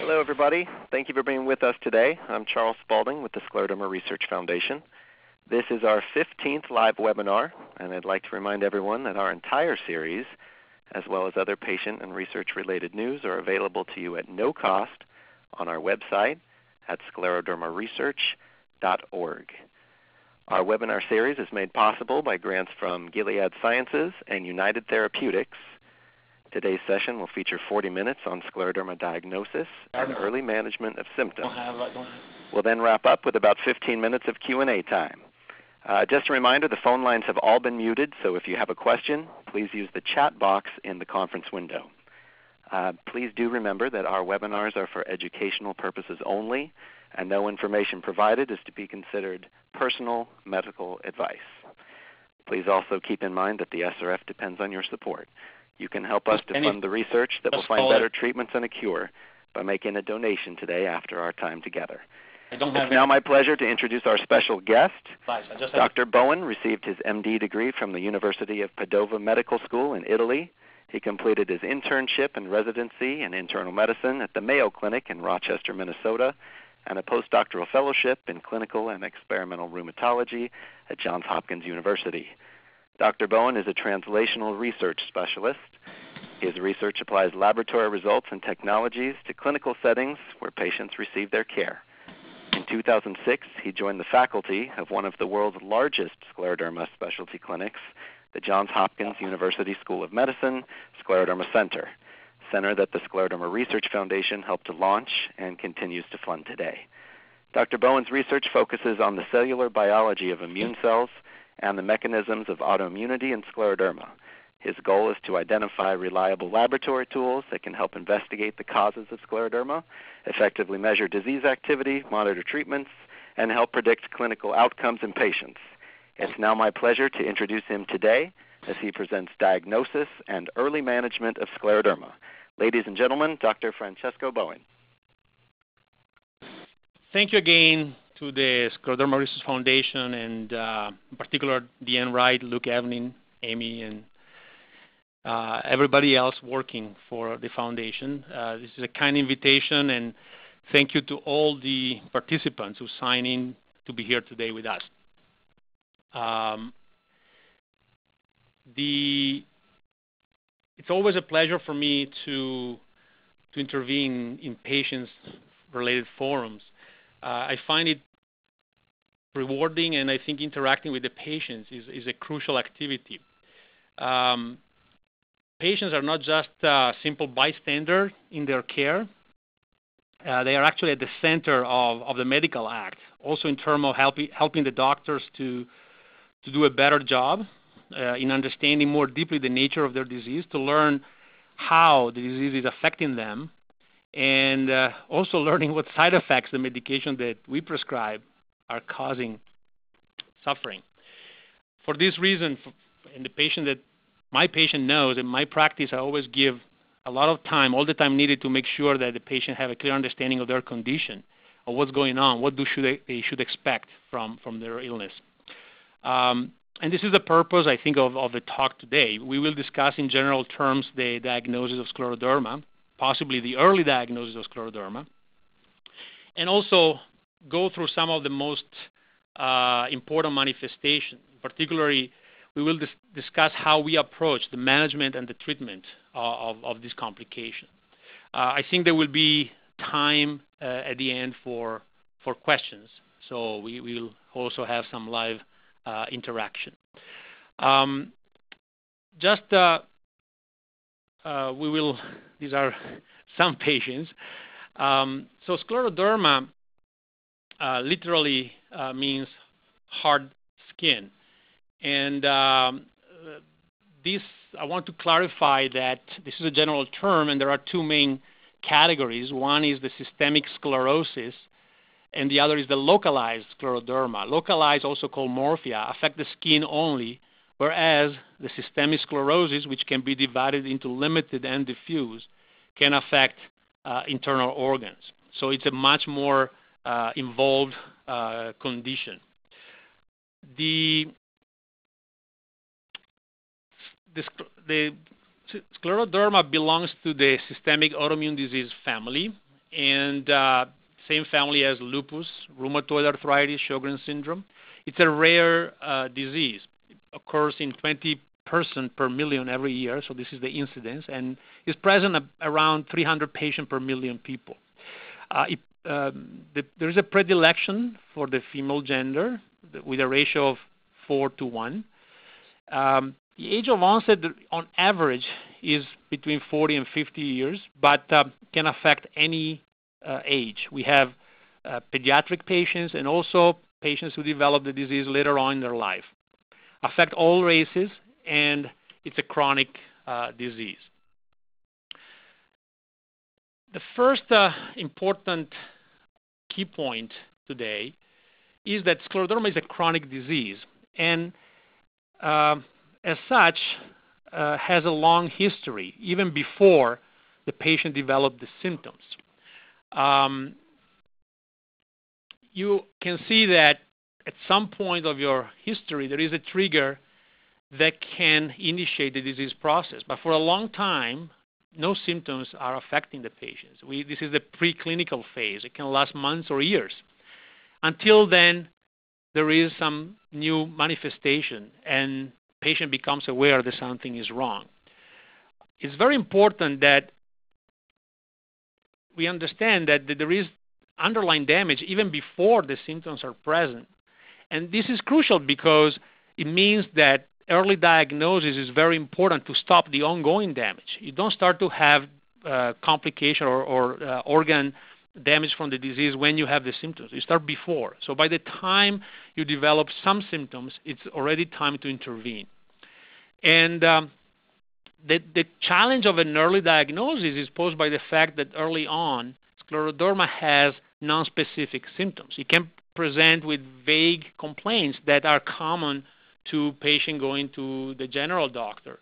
Hello, everybody. Thank you for being with us today. I'm Charles Spalding with the Scleroderma Research Foundation. This is our 15th live webinar, and I'd like to remind everyone that our entire series, as well as other patient and research-related news, are available to you at no cost on our website at sclerodermaresearch.org. Our webinar series is made possible by grants from Gilead Sciences and United Therapeutics. Today's session will feature 40 minutes on scleroderma diagnosis and early management of symptoms. We'll then wrap up with about 15 minutes of Q&A time. Just a reminder, the phone lines have all been muted, so if you have a question, please use the chat box in the conference window. Please do remember that our webinars are for educational purposes only, and no information provided is to be considered personal medical advice. Please also keep in mind that the SRF depends on your support. You can help us to fund the research that will find better treatments and a cure by making a donation today after our time together. It's now my pleasure to introduce our special guest. Dr. Boin received his MD degree from the University of Padova Medical School in Italy. He completed his internship and residency in internal medicine at the Mayo Clinic in Rochester, Minnesota, and a postdoctoral fellowship in clinical and experimental rheumatology at Johns Hopkins University. Dr. Boin is a translational research specialist. His research applies laboratory results and technologies to clinical settings where patients receive their care. In 2006, he joined the faculty of one of the world's largest scleroderma specialty clinics, the Johns Hopkins University School of Medicine Scleroderma Center, that the Scleroderma Research Foundation helped to launch and continues to fund today. Dr. Boin's research focuses on the cellular biology of immune cells and the mechanisms of autoimmunity and scleroderma. His goal is to identify reliable laboratory tools that can help investigate the causes of scleroderma, effectively measure disease activity, monitor treatments, and help predict clinical outcomes in patients. It's now my pleasure to introduce him today as he presents diagnosis and early management of scleroderma. Ladies and gentlemen, Dr. Francesco Boin. Thank you again to the Scleroderma Research Foundation, and in particular, Deanne Wright, Luke Avenin, Amy, and everybody else working for the foundation. This is a kind invitation, and thank you to all the participants who signed in to be here today with us. It's always a pleasure for me to intervene in patients-related forums. I find it rewarding, and I think interacting with the patients is a crucial activity. Patients are not just simple bystanders in their care. They are actually at the center of the medical act, also in terms of helping the doctors to do a better job in understanding more deeply the nature of their disease, to learn how the disease is affecting them, and also learning what side effects the medication that we prescribe are causing suffering. For this reason, and the patient that my patient knows, in my practice, I always give a lot of time, all the time needed, to make sure that the patient have a clear understanding of their condition, of what's going on, what they should expect from their illness. And this is the purpose, I think, of the talk today. We will discuss in general terms the diagnosis of scleroderma, possibly the early diagnosis of scleroderma, and also go through some of the most important manifestations. Particularly, we will discuss how we approach the management and the treatment of this complication. I think there will be time at the end for questions, so we will also have some live interaction. These are some patients. So scleroderma literally means hard skin. And I want to clarify that this is a general term, and there are two main categories. One is the systemic sclerosis, and the other is the localized scleroderma. Localized, also called morphea, affect the skin only, whereas the systemic sclerosis, which can be divided into limited and diffuse, can affect internal organs. So it's a much more involved condition. The scleroderma belongs to the systemic autoimmune disease family, and same family as lupus, rheumatoid arthritis, Sjogren's syndrome. It's a rare disease. It occurs in 20% per million every year, so this is the incidence, and is present around 300 patients per million people. There is a predilection for the female gender with a ratio of 4:1. The age of onset on average is between 40 and 50 years, but can affect any age. We have pediatric patients and also patients who develop the disease later on in their life. Affect all races, and it's a chronic disease. The first important key point today is that scleroderma is a chronic disease, and as such has a long history, even before the patient developed the symptoms. You can see that at some point of your history, there is a trigger that can initiate the disease process, but for a long time, no symptoms are affecting the patients. This is the preclinical phase. It can last months or years. Until then, there is some new manifestation, and patient becomes aware that something is wrong. It's very important that we understand that there is underlying damage even before the symptoms are present. And this is crucial because it means that early diagnosis is very important to stop the ongoing damage. You don't start to have complication or organ damage from the disease when you have the symptoms. You start before. So by the time you develop some symptoms, it's already time to intervene. And the challenge of an early diagnosis is posed by the fact that early on, scleroderma has nonspecific symptoms. It can present with vague complaints that are common to patient going to the general doctor.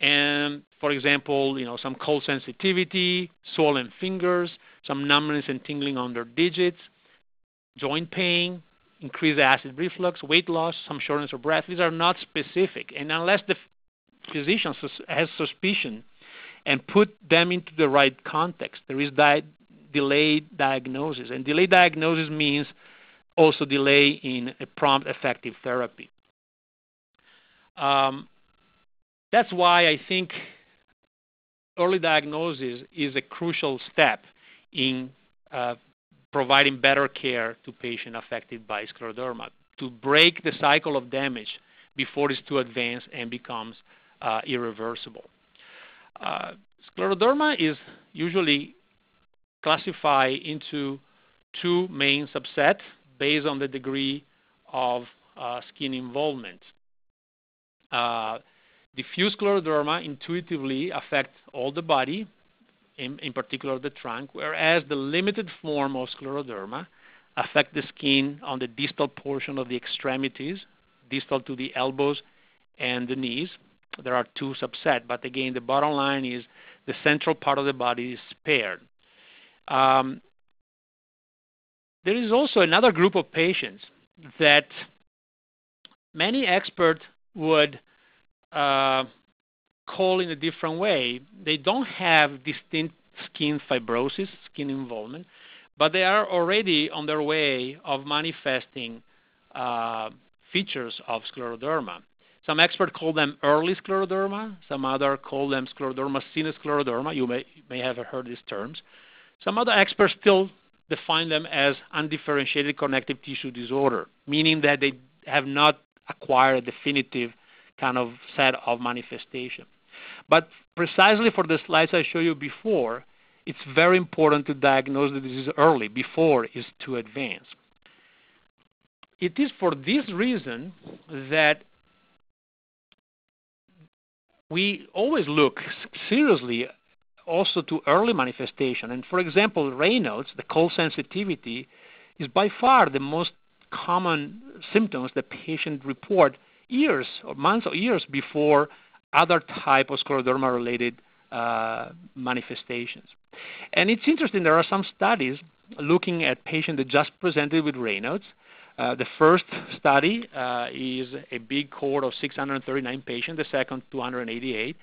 And for example, some cold sensitivity, swollen fingers, some numbness and tingling on their digits, joint pain, increased acid reflux, weight loss, some shortness of breath. These are not specific. And unless the physician has suspicion and put them into the right context, there is delayed diagnosis. And delayed diagnosis means also delay in a prompt effective therapy. That's why I think early diagnosis is a crucial step in providing better care to patients affected by scleroderma, to break the cycle of damage before it's too advanced and becomes irreversible. Scleroderma is usually classified into two main subsets based on the degree of skin involvement. Diffuse scleroderma intuitively affects all the body, in particular the trunk, whereas the limited form of scleroderma affects the skin on the distal portion of the extremities, distal to the elbows and the knees. There are two subsets, but again, the bottom line is the central part of the body is spared. There is also another group of patients that many experts would call in a different way. They don't have distinct skin fibrosis, skin involvement, but they are already on their way of manifesting features of scleroderma. Some experts call them early scleroderma. Some others call them scleroderma cinescleroderma. You may have heard these terms. Some other experts still define them as undifferentiated connective tissue disorder, meaning that they have not acquired a definitive kind of set of manifestation. But precisely for the slides I showed you before, it's very important to diagnose the disease early, before it's too advanced. It is for this reason that we always look seriously also to early manifestation. And for example, Raynaud's, the cold sensitivity, is by far the most common symptoms that patients report years or months or years before other type of scleroderma-related manifestations. And it's interesting, there are some studies looking at patients that just presented with Raynaud's. The first study is a big cohort of 639 patients, the second 288.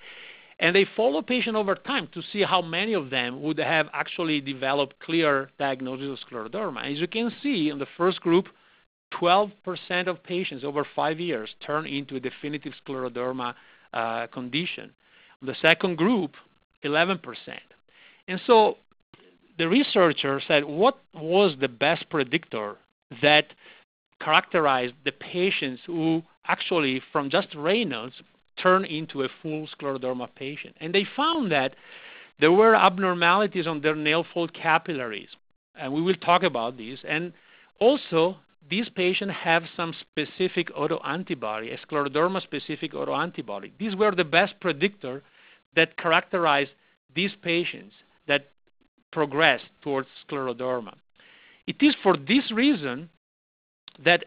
And they follow patients over time to see how many of them would have actually developed clear diagnosis of scleroderma. As you can see, in the first group, 12% of patients over 5 years turn into a definitive scleroderma condition. The second group, 11%. And so the researcher said, what was the best predictor that characterized the patients who actually, from just Raynaud's, turn into a full scleroderma patient? And they found that there were abnormalities on their nail fold capillaries, and we will talk about these. And also, these patients have some specific autoantibody, a scleroderma-specific autoantibody. These were the best predictor that characterized these patients that progressed towards scleroderma. It is for this reason that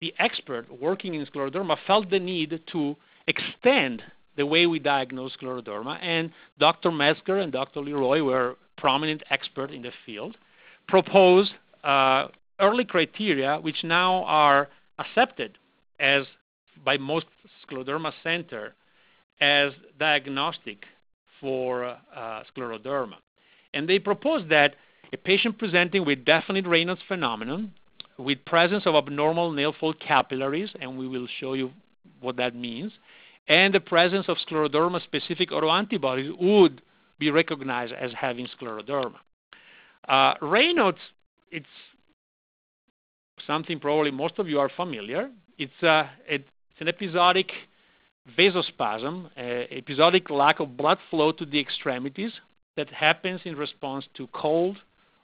the expert working in scleroderma felt the need to extend the way we diagnose scleroderma, and Dr. Medsger and Dr. Leroy were prominent experts in the field, proposed early criteria which now are accepted as by most scleroderma centers as diagnostic for scleroderma. And they proposed that a patient presenting with definite Raynaud's phenomenon, with presence of abnormal nail fold capillaries, and we will show you what that means, and the presence of scleroderma-specific autoantibodies would be recognized as having scleroderma. Raynaud's, it's something probably most of you are familiar. It's an episodic vasospasm, episodic lack of blood flow to the extremities that happens in response to cold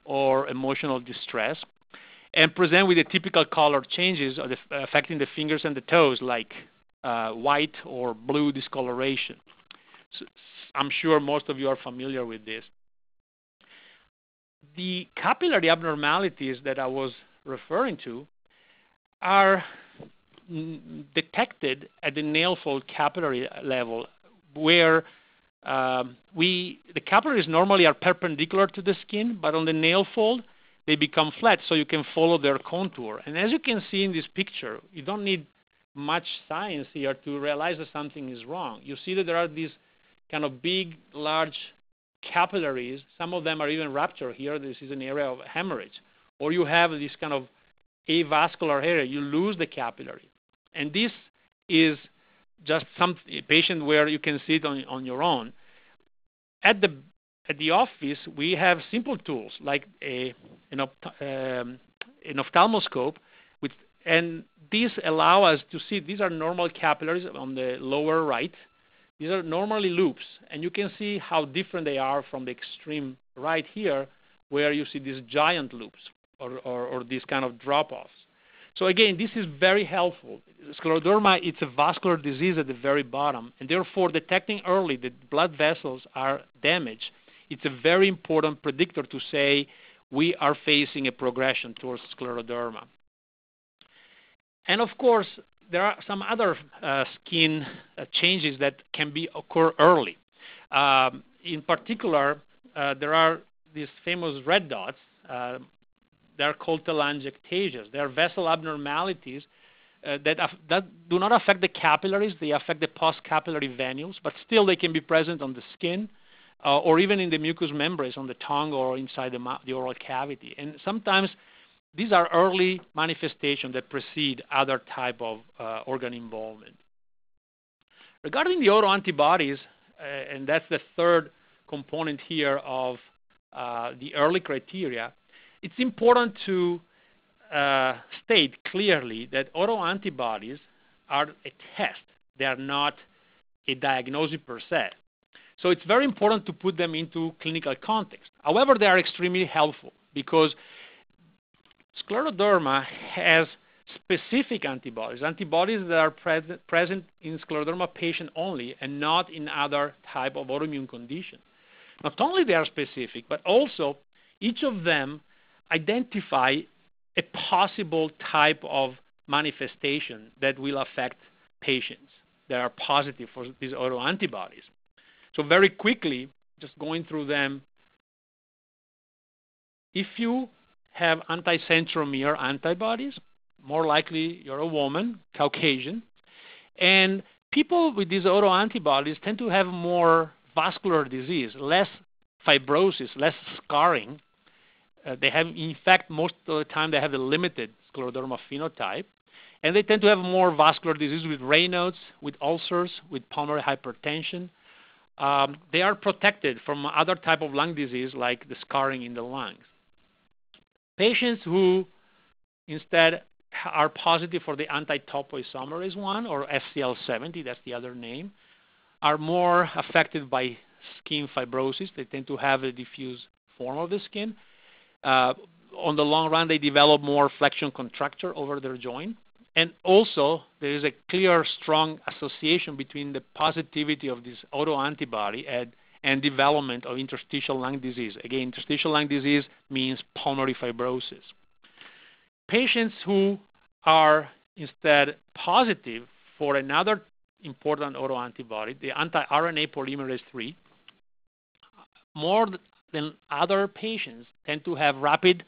or emotional distress, and present with the typical color changes affecting the fingers and the toes, like white or blue discoloration. So I'm sure most of you are familiar with this. The capillary abnormalities that I was referring to are detected at the nail fold capillary level, where the capillaries normally are perpendicular to the skin, but on the nail fold, they become flat, so you can follow their contour. And as you can see in this picture, you don't need much science here to realize that something is wrong. You see that there are these kind of big, large capillaries. Some of them are even ruptured here. This is an area of hemorrhage. Or you have this kind of avascular area. You lose the capillary. And this is just some patient where you can see it on your own. At the office, we have simple tools like an ophthalmoscope, and these allow us to see these are normal capillaries on the lower right. These are normally loops, and you can see how different they are from the extreme right here, where you see these giant loops or these kind of drop-offs. So again, this is very helpful. Scleroderma, it's a vascular disease at the very bottom, and therefore detecting early that blood vessels are damaged, it's a very important predictor to say we are facing a progression towards scleroderma. And of course, there are some other skin changes that can occur early. In particular, there are these famous red dots. They're called telangiectasias. They're vessel abnormalities that do not affect the capillaries. They affect the post-capillary venules, but still they can be present on the skin, or even in the mucous membranes on the tongue or inside the oral cavity. And sometimes these are early manifestations that precede other type of organ involvement. Regarding the autoantibodies, and that's the third component here of the early criteria, it's important to state clearly that autoantibodies are a test. They are not a diagnosis per se. So it's very important to put them into clinical context. However, they are extremely helpful because scleroderma has specific antibodies, antibodies that are present in scleroderma patient only and not in other type of autoimmune condition. Not only they are specific, but also each of them identify a possible type of manifestation that will affect patients that are positive for these autoantibodies. So very quickly, just going through them, if you have anti-centromere antibodies, more likely you're a woman, Caucasian, and people with these autoantibodies tend to have more vascular disease, less fibrosis, less scarring. They have, in fact, most of the time they have a limited scleroderma phenotype. And they tend to have more vascular disease with Raynaud's, with ulcers, with pulmonary hypertension. They are protected from other type of lung disease like the scarring in the lungs. Patients who instead are positive for the anti-topoisomerase 1 or SCL70, that's the other name, are more affected by skin fibrosis. They tend to have a diffuse form of the skin. On the long run, they develop more flexion contracture over their joint. And also, there is a clear, strong association between the positivity of this autoantibody and development of interstitial lung disease. Again, interstitial lung disease means pulmonary fibrosis. Patients who are instead positive for another important autoantibody, the anti-RNA polymerase 3, more than other patients tend to have rapid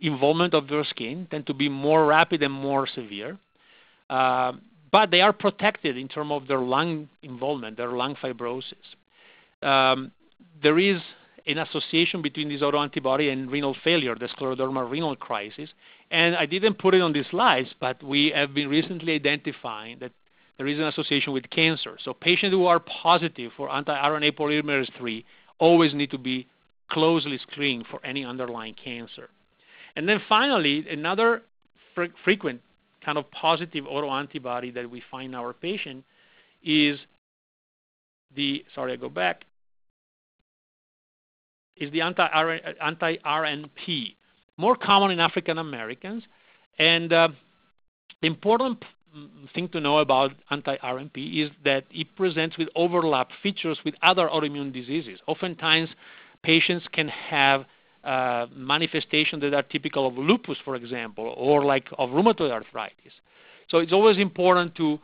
involvement of their skin, tend to be more rapid and more severe, but they are protected in terms of their lung involvement, their lung fibrosis. There is an association between this autoantibody and renal failure, the scleroderma renal crisis, and I didn't put it on these slides, but we have been recently identifying that there is an association with cancer. So patients who are positive for anti-RNA polymerase 3 always need to be closely screened for any underlying cancer. And then finally, another frequent kind of positive autoantibody that we find in our patient is the, is the anti-RNP, more common in African Americans. And the important thing to know about anti-RNP is that it presents with overlap features with other autoimmune diseases. Oftentimes, patients can have manifestations that are typical of lupus, for example, or like of rheumatoid arthritis. So it's always important to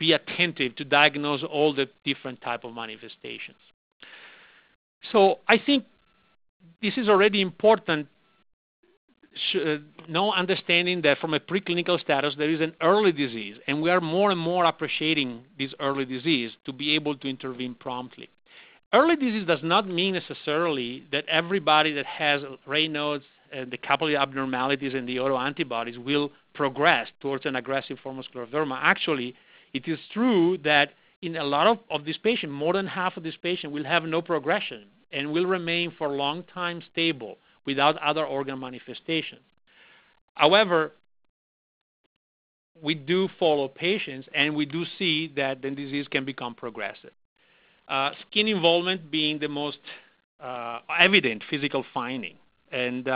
be attentive to diagnose all the different type of manifestations. So I think this is already important. Now understanding that from a preclinical status there is an early disease, and we are more and more appreciating this early disease to be able to intervene promptly. Early disease does not mean necessarily that everybody that has Raynaud's and the capillary abnormalities and the autoantibodies will progress towards an aggressive form of scleroderma. Actually, it is true that in a lot of these patients, more than half of these patients will have no progression and will remain for a long time stable without other organ manifestations. However, we do follow patients and we do see that the disease can become progressive. Skin involvement being the most evident physical finding. And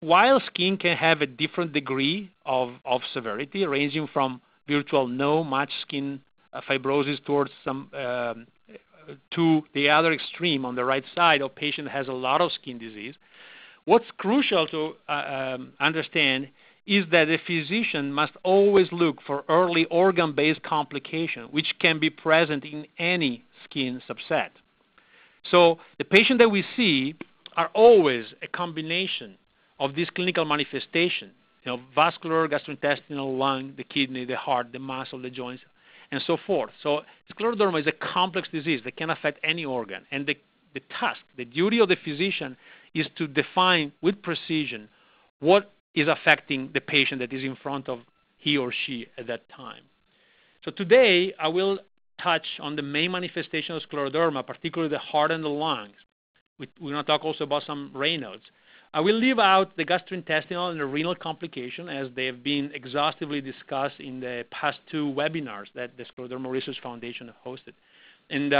while skin can have a different degree of severity, ranging from virtual no much skin fibrosis towards some, to the other extreme on the right side, a patient has a lot of skin disease. What's crucial to understand is that a physician must always look for early organ-based complication, which can be present in any skin subset. So the patient that we see are always a combination of these clinical manifestations, you know, vascular, gastrointestinal, lung, the kidney, the heart, the muscle, the joints, and so forth. So scleroderma is a complex disease that can affect any organ. And the task, the duty of the physician is to define with precision what is affecting the patient that is in front of he or she at that time. So today, I will touch on the main manifestation of scleroderma, particularly the heart and the lungs. We're going to talk also about some Raynaud's. I will leave out the gastrointestinal and the renal complication as they have been exhaustively discussed in the past two webinars that the Sclerodermal Research Foundation have hosted. And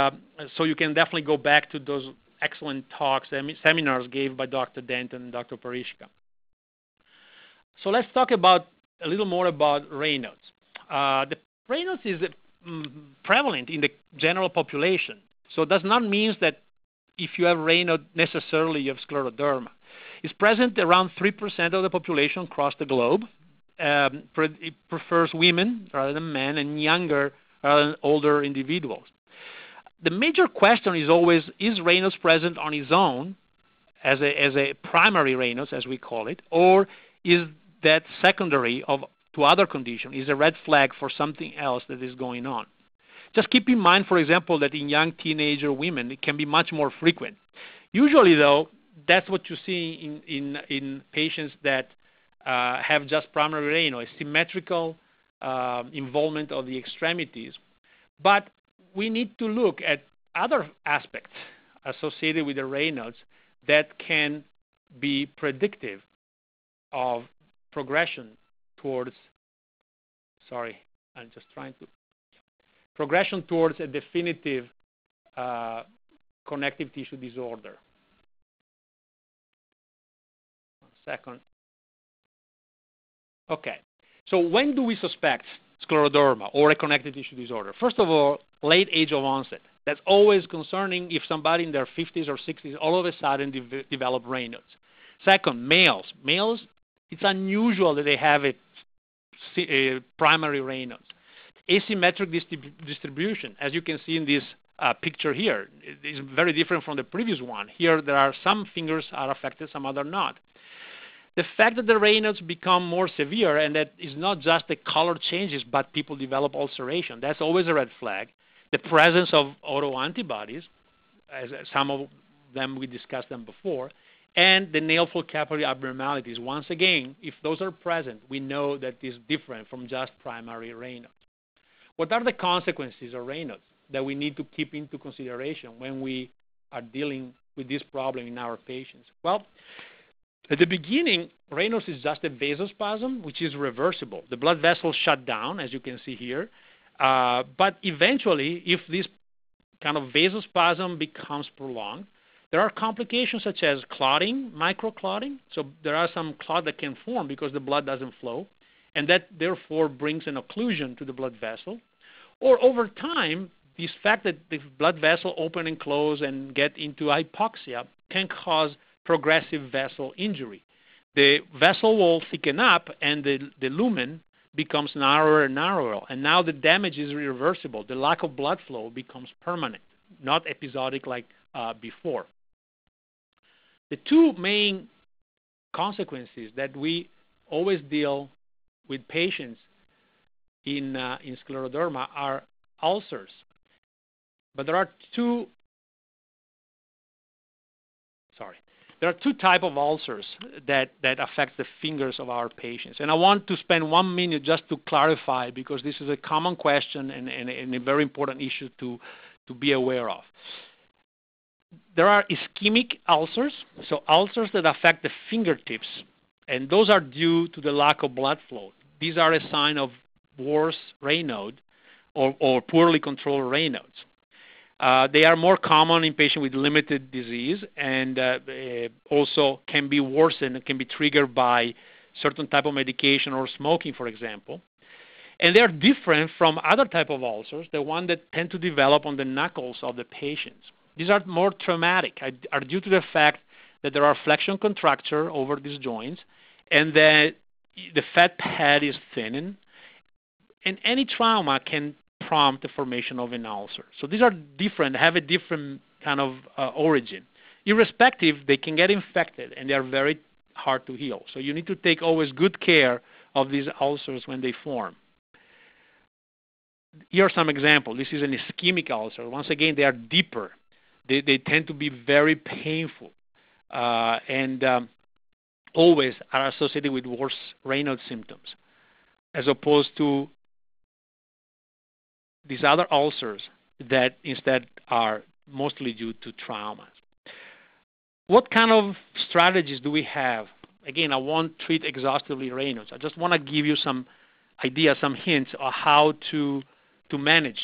so you can definitely go back to those excellent talks, seminars gave by Dr. Denton and Dr. Parishka. So let's talk about a little more about Raynaud's. The Raynaud's is prevalent in the general population. So it does not mean that if you have Raynaud's, necessarily you have scleroderma. It's present around 3% of the population across the globe. It prefers women rather than men and younger rather than older individuals. The major question is always, is Raynaud's present on its own as a primary Raynaud's, as we call it, or is that secondary of to other condition is a red flag for something else that is going on. Just keep in mind, for example, that in young teenager women, it can be much more frequent. Usually, though, that's what you see in patients that have just primary Raynaud, a symmetrical involvement of the extremities. But we need to look at other aspects associated with the Raynaud's that can be predictive of progression towards, progression towards a definitive connective tissue disorder. One second. Okay, so when do we suspect scleroderma or a connective tissue disorder? First of all, late age of onset. That's always concerning if somebody in their 50s or 60s all of a sudden develop Raynaud's. Second, males. Males, it's unusual that they have a primary Raynaud's. Asymmetric distribution, as you can see in this picture here, is very different from the previous one. Here, there are some fingers are affected, some other not. The fact that the Raynaud's become more severe and that it's not just the color changes, but people develop ulceration. That's always a red flag. The presence of autoantibodies, as some of them we discussed them before, and the nail fold capillary abnormalities. Once again, if those are present, we know that is different from just primary Raynaud's. What are the consequences of Raynaud's that we need to keep into consideration when we are dealing with this problem in our patients? Well, at the beginning, Raynaud's is just a vasospasm, which is reversible. The blood vessels shut down, as you can see here. But eventually, if this kind of vasospasm becomes prolonged, there are complications such as clotting, microclotting. So there are some clot that can form because the blood doesn't flow, and that therefore brings an occlusion to the blood vessel. Or over time, this fact that the blood vessel open and close and get into hypoxia can cause progressive vessel injury. The vessel will thicken up and the lumen becomes narrower and narrower, and now the damage is irreversible. The lack of blood flow becomes permanent, not episodic like before. The two main consequences that we always deal with patients in scleroderma are ulcers, but there are two types of ulcers that affect the fingers of our patients. And I want to spend 1 minute just to clarify, because this is a common question and a very important issue to be aware of. There are ischemic ulcers, so ulcers that affect the fingertips, and those are due to the lack of blood flow. These are a sign of worse Raynaud or poorly controlled Raynaud's. They are more common in patients with limited disease, and also can be worsened, can be triggered by certain type of medication or smoking, for example. And they are different from other type of ulcers, the one that tend to develop on the knuckles of the patients. These are more traumatic, are due to the fact that there are flexion contracture over these joints, and that the fat pad is thinning, and any trauma can prompt the formation of an ulcer. So these are different, have a different kind of origin. Irrespective, they can get infected and they are very hard to heal. So you need to take always good care of these ulcers when they form. Here are some examples. This is an ischemic ulcer. Once again, they are deeper. They tend to be very painful and always are associated with worse Raynaud symptoms, as opposed to these other ulcers that instead are mostly due to traumas. What kind of strategies do we have? Again, I won't treat exhaustively Raynaud's. I just want to give you some ideas, some hints on how to manage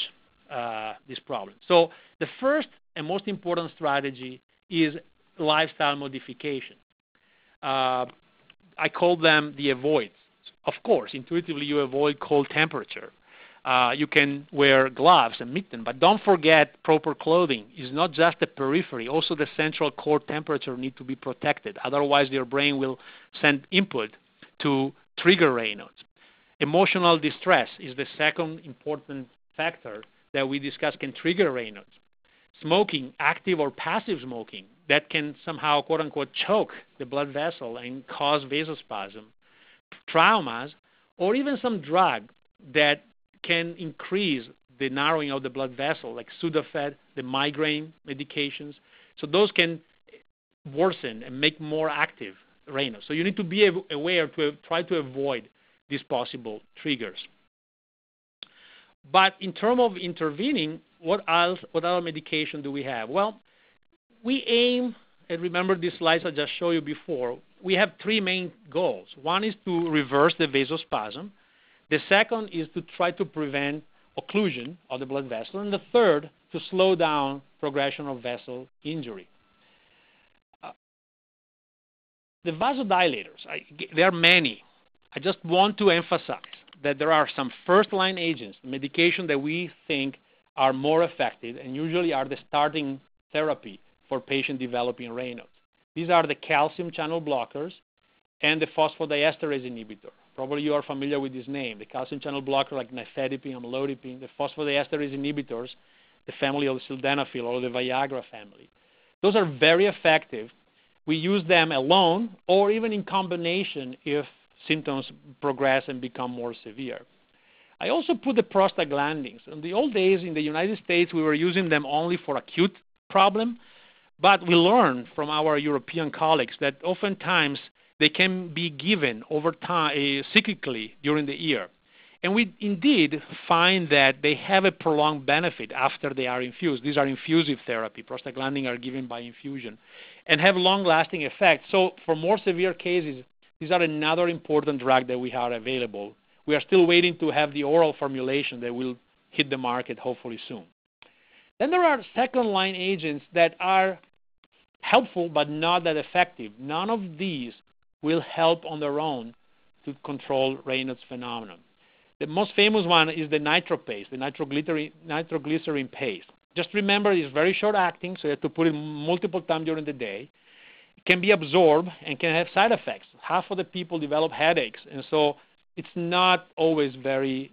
this problem. So the first and most important strategy is lifestyle modification. I call them the avoids. Of course, intuitively you avoid cold temperature. You can wear gloves and mittens, but don't forget proper clothing. It's not just the periphery. Also, the central core temperature needs to be protected. Otherwise, your brain will send input to trigger Raynaud's. Emotional distress is the second important factor that we discussed can trigger Raynaud's. Smoking, active or passive smoking, that can somehow, quote-unquote, choke the blood vessel and cause vasospasm. Traumas, or even some drug that can increase the narrowing of the blood vessel, like Sudafed, the migraine medications. So those can worsen and make more active Raynaud's. So you need to be aware to try to avoid these possible triggers. But in terms of intervening, what other medication do we have? Well, we aim, and remember these slides I just showed you before, we have three main goals. One is to reverse the vasospasm. The second is to try to prevent occlusion of the blood vessel. And the third, to slow down progression of vessel injury. The vasodilators, there are many. I just want to emphasize that there are some first-line agents, medication that we think are more effective and usually are the starting therapy for patients developing Raynaud's. These are the calcium channel blockers and the phosphodiesterase inhibitor. Probably you are familiar with this name, the calcium channel blocker like nifedipine, amlodipine, the phosphodiesterase inhibitors, the family of sildenafil or the Viagra family. Those are very effective. We use them alone or even in combination if symptoms progress and become more severe. I also put the prostaglandins. In the old days in the United States, we were using them only for acute problem, but we learned from our European colleagues that oftentimes they can be given over time, cyclically during the year. And we indeed find that they have a prolonged benefit after they are infused. These are infusive therapy. Prostaglandins are given by infusion and have long-lasting effects. So for more severe cases, these are another important drug that we have available. We are still waiting to have the oral formulation that will hit the market hopefully soon. Then there are second-line agents that are helpful but not that effective. None of these will help on their own to control Raynaud's phenomenon. The most famous one is the nitro-paste, the nitroglycerin paste. Just remember, it's very short-acting, so you have to put it multiple times during the day. It can be absorbed and can have side effects. Half of the people develop headaches, and so it's not always very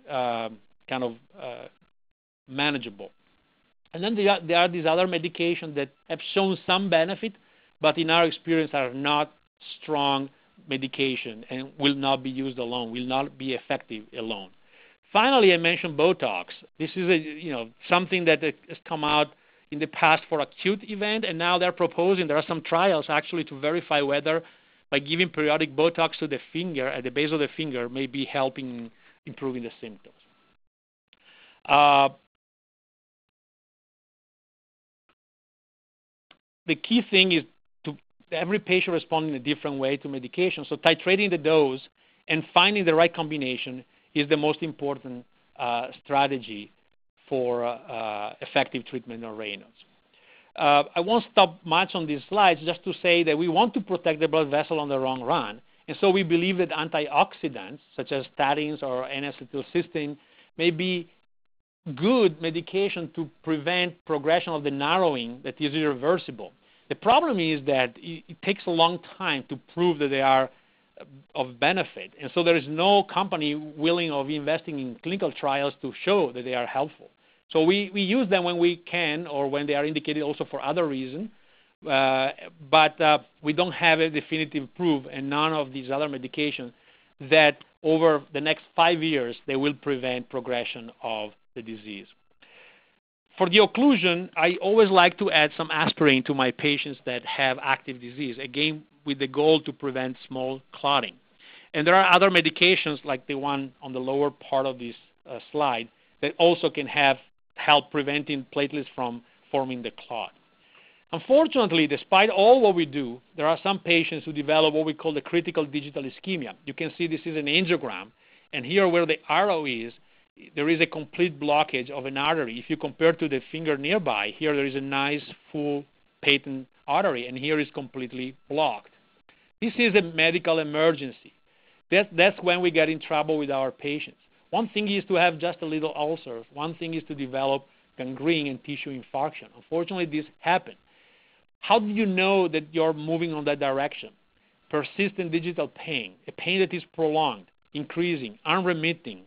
manageable. And then there are these other medications that have shown some benefit, but in our experience are not strong medication and will not be used alone, will not be effective alone. Finally, I mentioned Botox. This is something that has come out in the past for acute event, and now they're proposing, there are some trials actually to verify whether by giving periodic Botox to the finger, at the base of the finger, may be helping improving the symptoms. The key thing is every patient responds in a different way to medication. So titrating the dose and finding the right combination is the most important strategy for effective treatment of Raynaud's. I won't stop much on these slides, just to say that we want to protect the blood vessel on the long run. And so we believe that antioxidants, such as statins or N-acetylcysteine, may be good medication to prevent progression of the narrowing that is irreversible. The problem is that it takes a long time to prove that they are of benefit. And so there is no company willing of investing in clinical trials to show that they are helpful. So we use them when we can or when they are indicated also for other reasons. But we don't have a definitive proof and none of these other medications that over the next 5 years they will prevent progression of the disease. For the occlusion, I always like to add some aspirin to my patients that have active disease, again, with the goal to prevent small clotting. And there are other medications, like the one on the lower part of this slide, that also can help preventing platelets from forming the clot. Unfortunately, despite all what we do, there are some patients who develop what we call the critical digital ischemia. You can see this is an angiogram, and here where the arrow is, there is a complete blockage of an artery. If you compare to the finger nearby, here there is a nice, full, patent artery, and here is completely blocked. This is a medical emergency. That's when we get in trouble with our patients. One thing is to have just a little ulcer. One thing is to develop gangrene and tissue infarction. Unfortunately, this happened. How do you know that you're moving on that direction? Persistent digital pain, a pain that is prolonged, increasing, unremitting.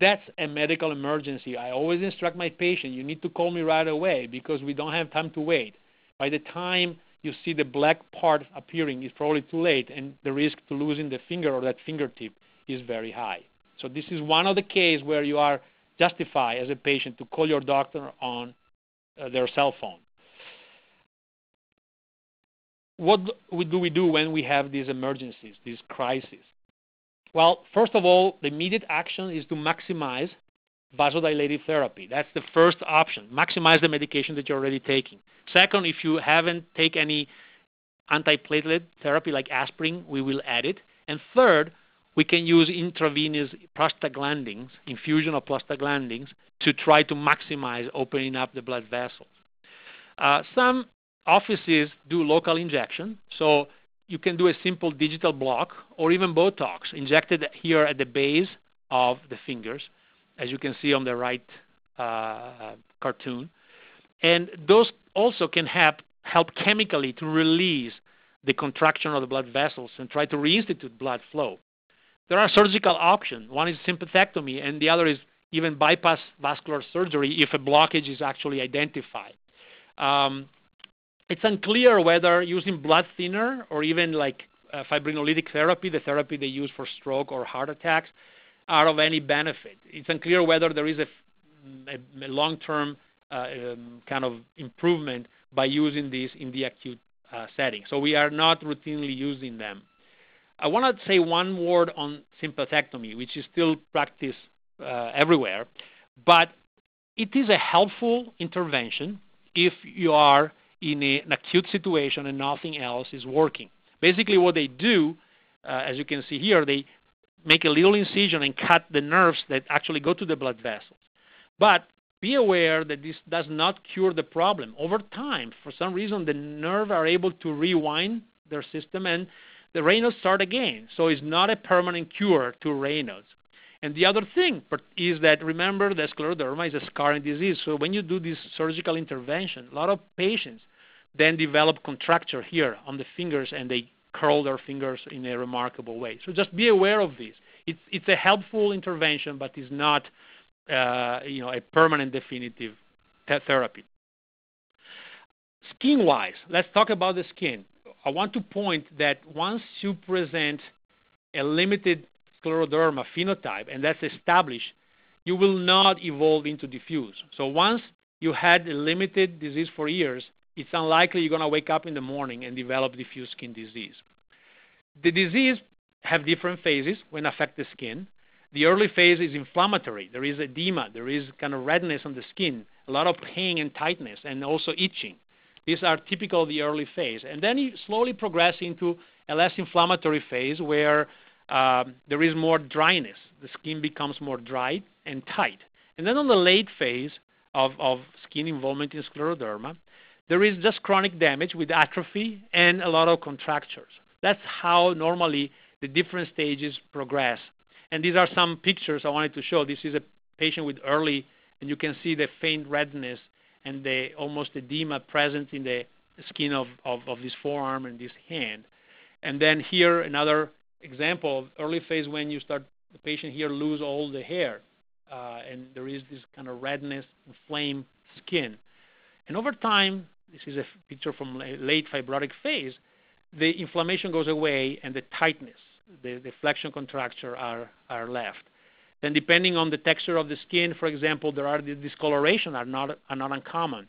That's a medical emergency. I always instruct my patient, you need to call me right away because we don't have time to wait. By the time you see the black part appearing, it's probably too late, and the risk to losing the finger or that fingertip is very high. So this is one of the cases where you are justified as a patient to call your doctor on their cell phone. What do we do when we have these emergencies, these crises? Well, first of all, the immediate action is to maximize vasodilative therapy. That's the first option. Maximize the medication that you're already taking. Second, if you haven't taken any antiplatelet therapy like aspirin, we will add it. And third, we can use intravenous prostaglandins, infusion of prostaglandins, to try to maximize opening up the blood vessels. Some offices do local injection, so you can do a simple digital block or even Botox injected here at the base of the fingers, as you can see on the right cartoon. And those also can help chemically to release the contraction of the blood vessels and try to reinstitute blood flow. There are surgical options. One is sympathectomy, and the other is even bypass vascular surgery if a blockage is actually identified. It's unclear whether using blood thinner or even like fibrinolytic therapy, the therapy they use for stroke or heart attacks, are of any benefit. It's unclear whether there is a long-term kind of improvement by using these in the acute setting. So we are not routinely using them. I want to say one word on sympathectomy, which is still practiced everywhere, but it is a helpful intervention if you are in an acute situation and nothing else is working. Basically what they do, as you can see here, they make a little incision and cut the nerves that actually go to the blood vessels. But be aware that this does not cure the problem. Over time, for some reason, the nerves are able to rewind their system and the Raynaud's start again. So it's not a permanent cure to Raynaud's. And the other thing is that, remember, that scleroderma is a scarring disease. So when you do this surgical intervention, a lot of patients then develop contracture here on the fingers, and they curl their fingers in a remarkable way. So just be aware of this. It's a helpful intervention, but it's not a permanent definitive therapy. Skin-wise, let's talk about the skin. I want to point that once you present a limited scleroderma phenotype, and that's established, you will not evolve into diffuse. So once you had a limited disease for years, it's unlikely you're going to wake up in the morning and develop diffuse skin disease. The disease have different phases when affect the skin. The early phase is inflammatory. There is edema. There is kind of redness on the skin, a lot of pain and tightness, and also itching. These are typical of the early phase. And then you slowly progress into a less inflammatory phase where there is more dryness. The skin becomes more dry and tight. And then on the late phase of skin involvement in scleroderma, there is just chronic damage with atrophy and a lot of contractures. That's how normally the different stages progress. And these are some pictures I wanted to show. This is a patient with early, and you can see the faint redness and the almost edema present in the skin of this forearm and this hand. And then here another example of early phase when you start, the patient here lose all the hair, and there is this kind of redness, inflamed skin. And over time, this is a picture from late fibrotic phase, the inflammation goes away and the tightness, the flexion contracture are left. Then depending on the texture of the skin, for example, there are the discoloration are not uncommon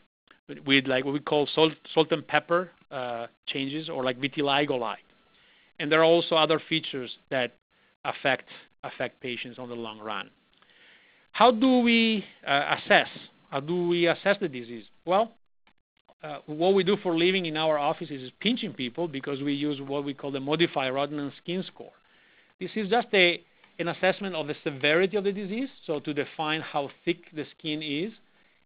with like what we call salt and pepper changes or like vitiligo-like. And there are also other features that affect patients on the long run. How do we assess? How do we assess the disease? Well, what we do for a living in our offices is pinching people because we use what we call the modified Rodnan skin score. This is just an assessment of the severity of the disease, so to define how thick the skin is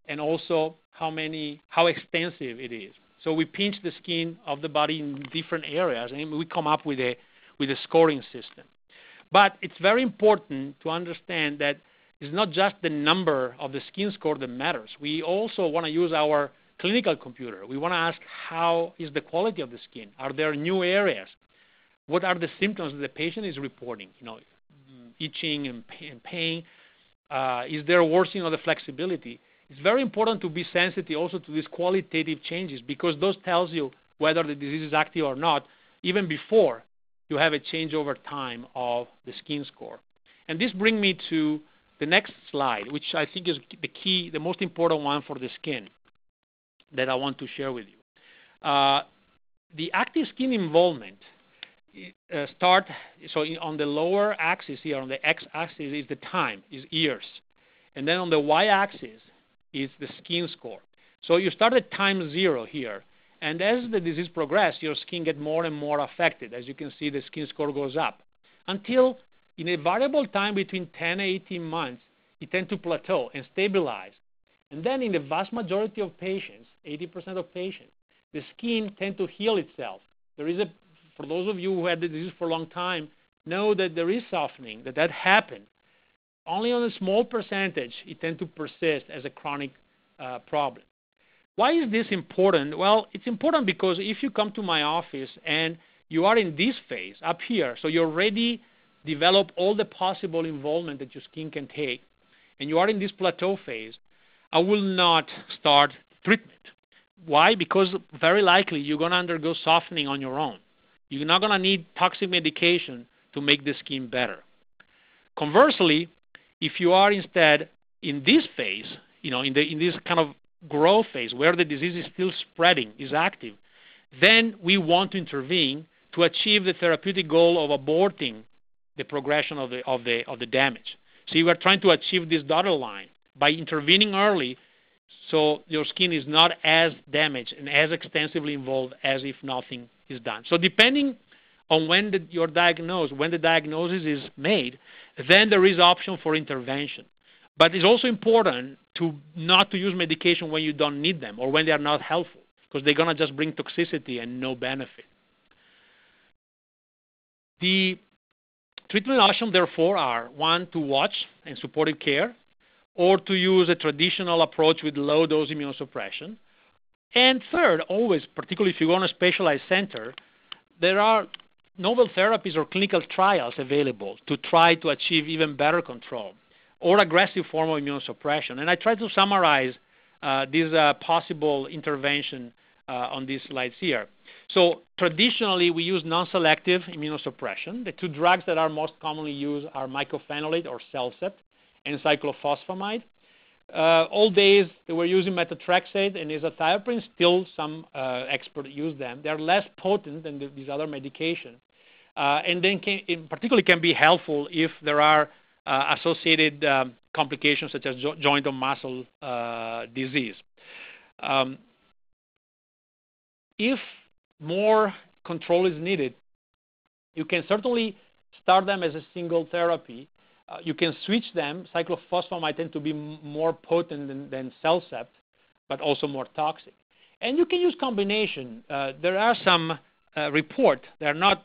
and also how extensive it is. So we pinch the skin of the body in different areas, and we come up with a scoring system. But it's very important to understand that it's not just the number of the skin score that matters. We also want to use our clinical computer. We want to ask how is the quality of the skin? Are there new areas? What are the symptoms that the patient is reporting? You know, itching and pain. Is there worsening of the flexibility? It's very important to be sensitive also to these qualitative changes because those tells you whether the disease is active or not, even before you have a change over time of the skin score. And this brings me to the next slide, which I think is the key, the most important one for the skin that I want to share with you. The active skin involvement so on the lower axis here, on the x-axis is the time, is years. And then on the y-axis is the skin score. So you start at time 0 here. And as the disease progresses, your skin gets more and more affected. As you can see, the skin score goes up until in a variable time between 10 and 18 months, it tends to plateau and stabilize. And then in the vast majority of patients, 80% of patients, the skin tends to heal itself. There is a, for those of you who had the disease for a long time, know that there is softening, that happened. Only on a small percentage, it tends to persist as a chronic problem. Why is this important? Well, it's important because if you come to my office and you are in this phase up here, so you're already develop all the possible involvement that your skin can take, and you are in this plateau phase, I will not start treatment. Why? Because very likely you're going to undergo softening on your own. You're not going to need toxic medication to make the skin better. Conversely, if you are instead in this phase, you know, in this kind of growth phase where the disease is still spreading, is active, then we want to intervene to achieve the therapeutic goal of aborting the progression of the damage. So you are trying to achieve this dotted line by intervening early so your skin is not as damaged and as extensively involved as if nothing is done. So depending on when you're diagnosed, when the diagnosis is made, then there is option for intervention. But it's also important to not to use medication when you don't need them or when they are not helpful, because they're going to just bring toxicity and no benefit. The treatment options, therefore, are, one, to watch and supportive care, or to use a traditional approach with low-dose immunosuppression. And third, always, particularly if you go on a specialized center, there are novel therapies or clinical trials available to try to achieve even better control or aggressive form of immunosuppression. And I try to summarize these possible intervention on these slides here. So traditionally, we use non-selective immunosuppression. The two drugs that are most commonly used are mycophenolate or CellCept and cyclophosphamide. Old days, they were using methotrexate and azathioprine. Still, some experts use them. They're less potent than these other medications. And then particularly can be helpful if there are associated complications such as joint or muscle disease. If more control is needed, you can certainly start them as a single therapy. You can switch them. Cyclophosphamide tend to be more potent than CellCept, but also more toxic. And you can use combination. There are some reports. They are not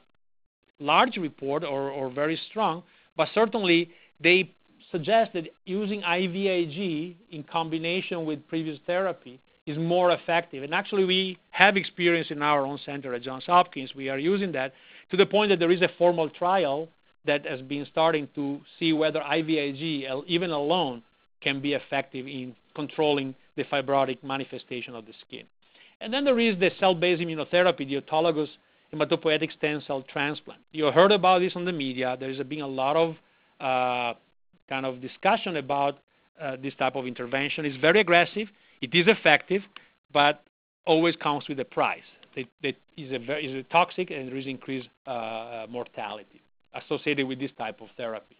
large report or very strong, but certainly they suggest that using IVIG in combination with previous therapy is more effective. And actually, we have experience in our own center at Johns Hopkins. We are using that to the point that there is a formal trial that has been starting to see whether IVIG, even alone, can be effective in controlling the fibrotic manifestation of the skin. And then there is the cell-based immunotherapy, the autologous hematopoietic stem cell transplant. You heard about this on the media. There has been a lot of kind of discussion about this type of intervention. It's very aggressive. It is effective, but always comes with a price. It is toxic, and there is increased mortality associated with this type of therapy.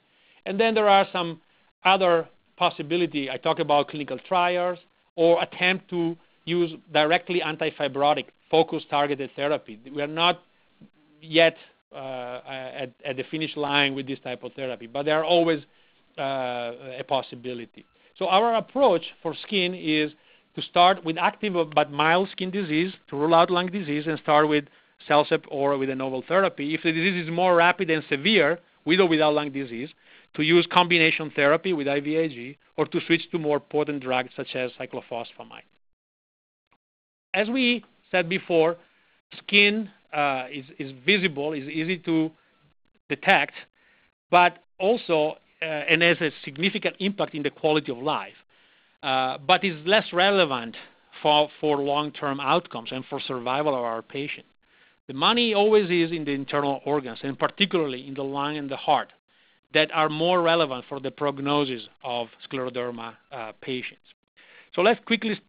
And then there are some other possibility. I talk about clinical trials or attempt to use directly anti-fibrotic, focused targeted therapy. We are not yet at the finish line with this type of therapy, but there are always a possibility. So our approach for skin is to start with active but mild skin disease, to rule out lung disease, and start with CellCept or with a novel therapy. If the disease is more rapid and severe, with or without lung disease, to use combination therapy with IVIG or to switch to more potent drugs such as cyclophosphamide. As we said before, skin is visible, is easy to detect, but also and has a significant impact in the quality of life. But is less relevant for long-term outcomes and for survival of our patient. The money always is in the internal organs, and particularly in the lung and the heart. that are more relevant for the prognosis of scleroderma patients. So let's quickly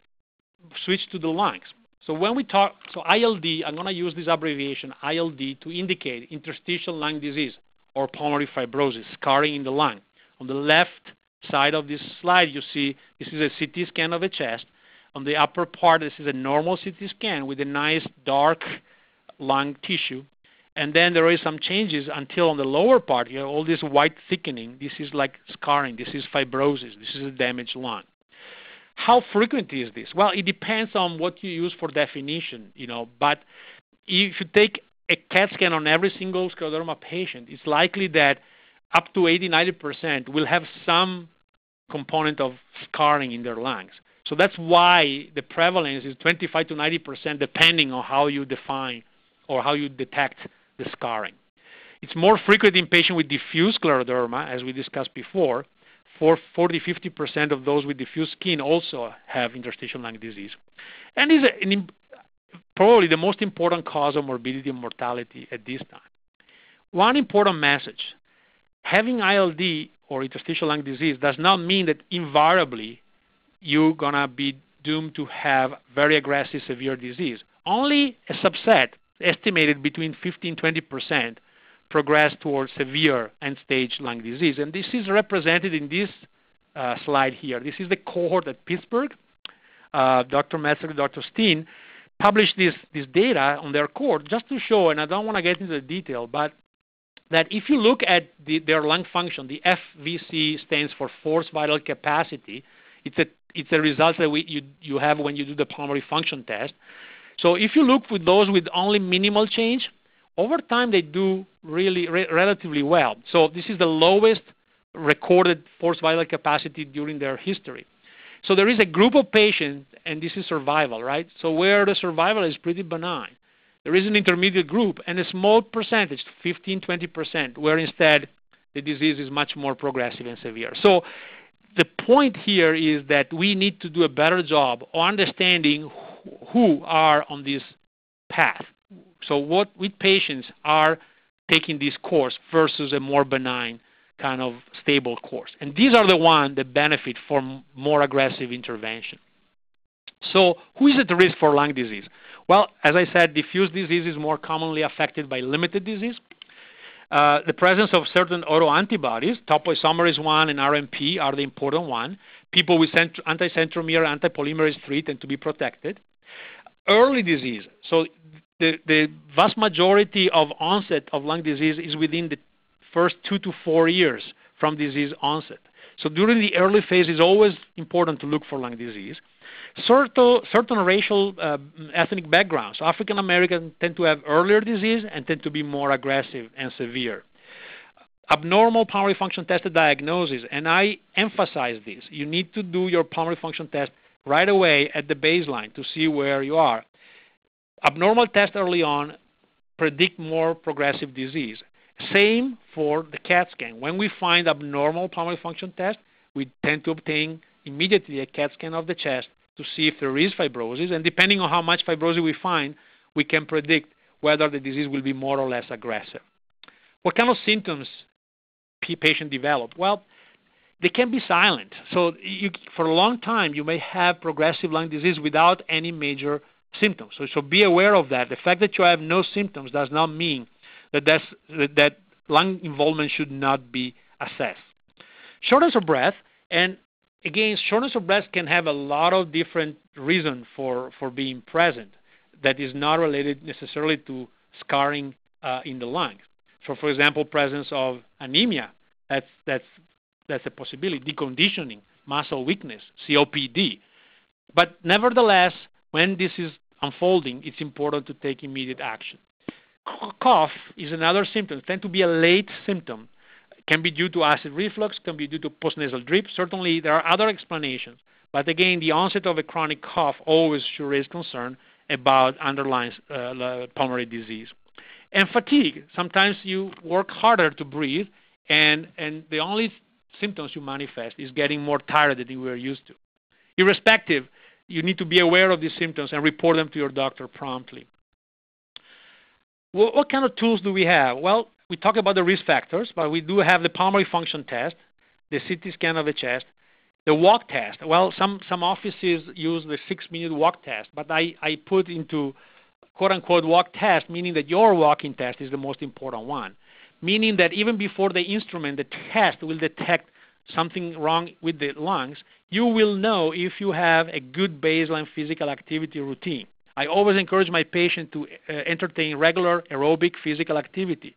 switch to the lungs. So when we talk, so ILD, I'm going to use this abbreviation, ILD, to indicate interstitial lung disease or pulmonary fibrosis, scarring in the lung. On the left side of this slide, you see this is a CT scan of a chest. On the upper part, this is a normal CT scan with a nice dark lung tissue. And then there is some changes until on the lower part, you have all this white thickening. This is like scarring. This is fibrosis. This is a damaged lung. How frequent is this? Well, it depends on what you use for definition, you know, but if you take a CAT scan on every single scleroderma patient, it's likely that up to 80–90% will have some component of scarring in their lungs. So that's why the prevalence is 25% to 90% depending on how you define or how you detect the scarring. It's more frequent in patients with diffuse scleroderma, as we discussed before. 40–50% of those with diffuse skin also have interstitial lung disease. And is probably the most important cause of morbidity and mortality at this time. One important message, having ILD or interstitial lung disease does not mean that invariably you're going to be doomed to have very aggressive, severe disease. Only a subset, estimated between 15–20%, progress towards severe end-stage lung disease. And this is represented in this slide here. This is the cohort at Pittsburgh. Dr. Medsger, Dr. Steen published this data on their cohort just to show, and I don't want to get into the detail, but that if you look at their lung function, the FVC stands for forced vital capacity. It's a result that you have when you do the pulmonary function test. So if you look with those with only minimal change, over time they do really relatively well. So this is the lowest recorded forced vital capacity during their history. So there is a group of patients, and this is survival, right? So where the survival is pretty benign. There is an intermediate group and a small percentage, 15–20%, where instead the disease is much more progressive and severe. So the point here is that we need to do a better job of understanding who are on this path. So which patients are taking this course versus a more benign kind of stable course. And these are the ones that benefit from more aggressive intervention. So who is at risk for lung disease? Well, as I said, diffuse disease is more commonly affected by limited disease. The presence of certain autoantibodies, topoisomerase 1 and RNP are the important one. People with anti-centromere, anti-polymerase 3 tend to be protected. Early disease. So the vast majority of onset of lung disease is within the first 2 to 4 years from disease onset. So during the early phase, it's always important to look for lung disease. Certain racial ethnic backgrounds. African Americans tend to have earlier disease and tend to be more aggressive and severe. Abnormal pulmonary function test diagnosis, and I emphasize this. You need to do your pulmonary function test right away at the baseline to see where you are. Abnormal tests early on predict more progressive disease. Same for the CAT scan. When we find abnormal pulmonary function tests, we tend to obtain immediately a CAT scan of the chest to see if there is fibrosis. And depending on how much fibrosis we find, we can predict whether the disease will be more or less aggressive. What kind of symptoms patients develop? Well, they can be silent. So for a long time, you may have progressive lung disease without any major symptoms. So be aware of that. The fact that you have no symptoms does not mean that lung involvement should not be assessed. Shortness of breath, and again, shortness of breath can have a lot of different reasons for being present that is not related necessarily to scarring in the lungs. So, for example, presence of anemia, that's a possibility, deconditioning, muscle weakness, COPD. But nevertheless, when this is unfolding, it's important to take immediate action. Cough is another symptom. It tends to be a late symptom. It can be due to acid reflux, can be due to postnasal drip. Certainly, there are other explanations. But again, the onset of a chronic cough always should raise concern about underlying pulmonary disease. And fatigue. Sometimes you work harder to breathe, and the only symptoms you manifest is getting more tired than you were used to. Irrespective, you need to be aware of these symptoms and report them to your doctor promptly. What kind of tools do we have? Well, We talk about the risk factors, but we do have the pulmonary function test, the CT scan of the chest, the walk test. Well, some offices use the 6-minute walk test, but I put into quote-unquote walk test, meaning that your walking test is the most important one, meaning that even before the instrument, the test will detect something wrong with the lungs, you will know if you have a good baseline physical activity routine. I always encourage my patient to entertain regular aerobic physical activity,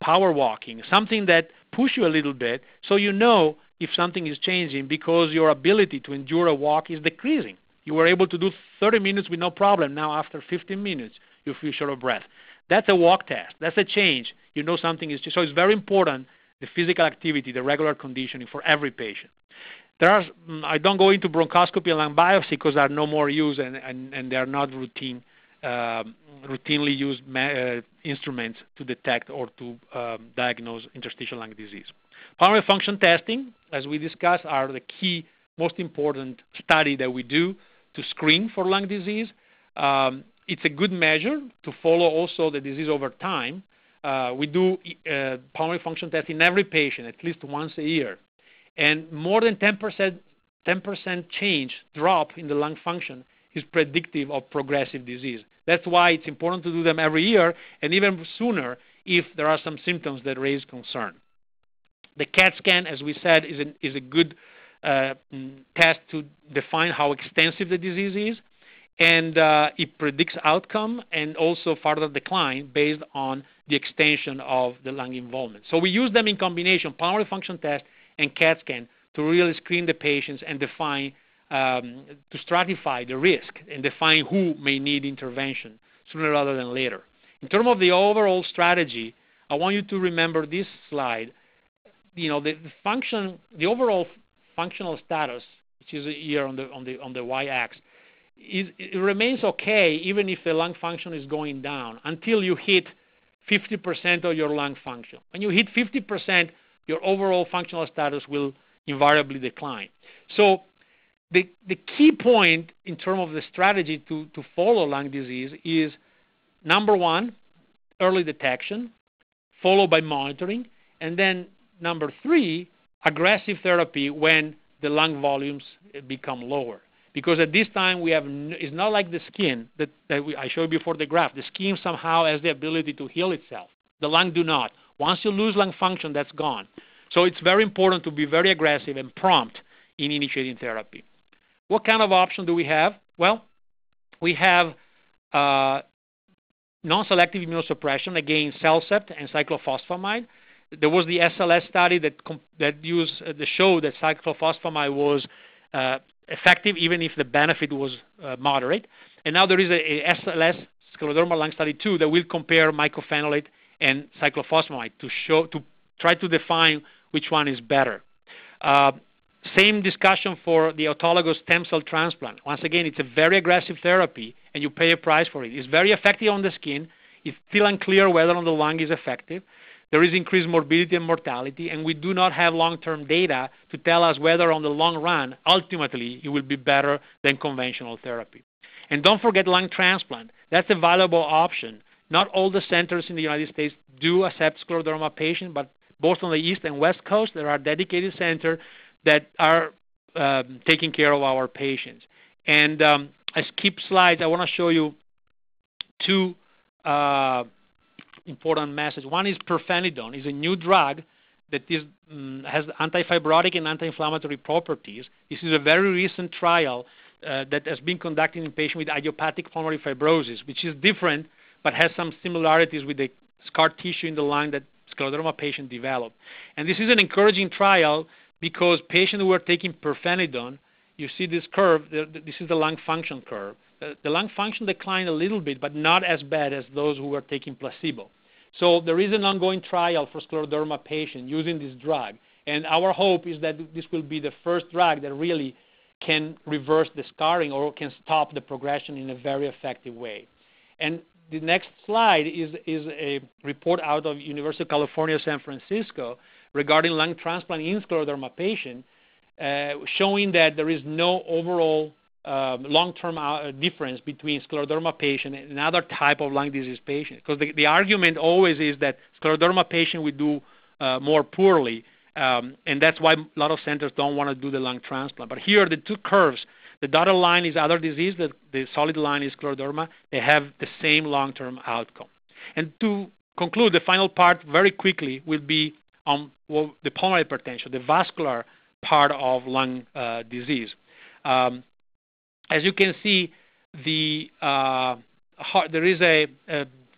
power walking, something that pushes you a little bit so you know if something is changing because your ability to endure a walk is decreasing. You were able to do 30 minutes with no problem. Now after 15 minutes, you feel short of breath. That's a walk test. That's a change. You know something is changing. So it's very important, the physical activity, the regular conditioning for every patient. There are, I don't go into bronchoscopy and lung biopsy because they are no more used and they are not routine, routinely used instruments to detect or to diagnose interstitial lung disease. Pulmonary function testing, as we discussed, are the key, most important study that we do to screen for lung disease. It's a good measure to follow also the disease over time. We do pulmonary function test in every patient at least once a year. And more than 10% change, drop in the lung function is predictive of progressive disease. That's why it's important to do them every year and even sooner if there are some symptoms that raise concern. The CAT scan, as we said, is a good test to define how extensive the disease is, and it predicts outcome and also further decline based on the extension of the lung involvement. So we use them in combination, pulmonary function test and CAT scan, to really screen the patients and define, to stratify the risk and define who may need intervention sooner rather than later. In terms of the overall strategy, I want you to remember this slide. You know, the overall functional status, which is here on the y-axis, it remains okay even if the lung function is going down until you hit 50% of your lung function. When you hit 50%, your overall functional status will invariably decline. So the key point in terms of the strategy to follow lung disease is, number one, early detection, followed by monitoring, and then number three, aggressive therapy when the lung volumes become lower. Because at this time, it's not like the skin that I showed before the graph. The skin somehow has the ability to heal itself. The lung do not. Once you lose lung function, that's gone. So it's very important to be very aggressive and prompt in initiating therapy. What kind of option do we have? Well, we have non-selective immunosuppression, again, CellCept and cyclophosphamide. There was the SLS study that showed that cyclophosphamide was effective even if the benefit was moderate. And now there is a SLS, Sclerodermal Lung Study 2, that will compare mycophenolate and cyclophosphamide to try to define which one is better. Same discussion for the autologous stem cell transplant. Once again, it's a very aggressive therapy, and you pay a price for it. It's very effective on the skin. It's still unclear whether on the lung is effective. There is increased morbidity and mortality, and we do not have long-term data to tell us whether on the long run, ultimately, it will be better than conventional therapy. And don't forget lung transplant. That's a viable option. Not all the centers in the United States do accept scleroderma patients, but both on the East and West Coast, there are dedicated centers that are taking care of our patients. And I skip slides. I want to show you two important messages. One is pirfenidone. It's a new drug that has antifibrotic and anti-inflammatory properties. This is a very recent trial that has been conducted in patients with idiopathic pulmonary fibrosis, which is different but has some similarities with the scar tissue in the lung that scleroderma patients develop. And this is an encouraging trial because patients who are taking pirfenidone, you see this curve, this is the lung function curve. The lung function declined a little bit, but not as bad as those who were taking placebo. So there is an ongoing trial for scleroderma patients using this drug. And our hope is that this will be the first drug that really can reverse the scarring or can stop the progression in a very effective way. And the next slide is a report out of University of California, San Francisco, regarding lung transplant in scleroderma patients, showing that there is no overall long-term difference between scleroderma patient and another type of lung disease patient. Because the argument always is that scleroderma patient would do more poorly, and that's why a lot of centers don't want to do the lung transplant. But here are the two curves. The dotted line is other disease, the solid line is scleroderma. They have the same long-term outcome. And to conclude, the final part very quickly will be on the pulmonary hypertension, the vascular part of lung disease. As you can see, there is a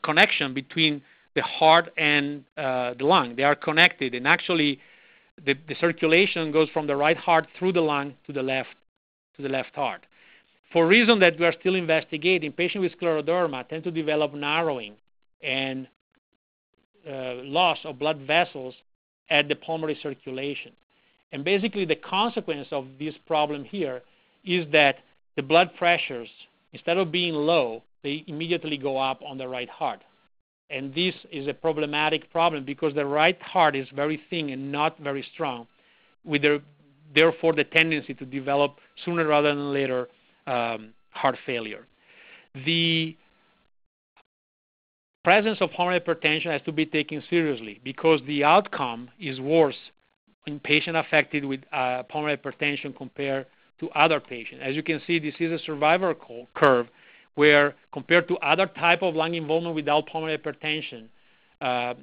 connection between the heart and the lung. They are connected, and actually the circulation goes from the right heart through the lung to the left heart. For a reason that we are still investigating, patients with scleroderma tend to develop narrowing and loss of blood vessels at the pulmonary circulation. And basically the consequence of this problem here is that the blood pressures, instead of being low, they immediately go up on the right heart. And this is a problematic problem because the right heart is very thin and not very strong, with therefore the tendency to develop sooner rather than later heart failure. The presence of pulmonary hypertension has to be taken seriously because the outcome is worse in patients affected with pulmonary hypertension compared to other patients. As you can see, this is a survival curve where compared to other type of lung involvement without pulmonary hypertension, the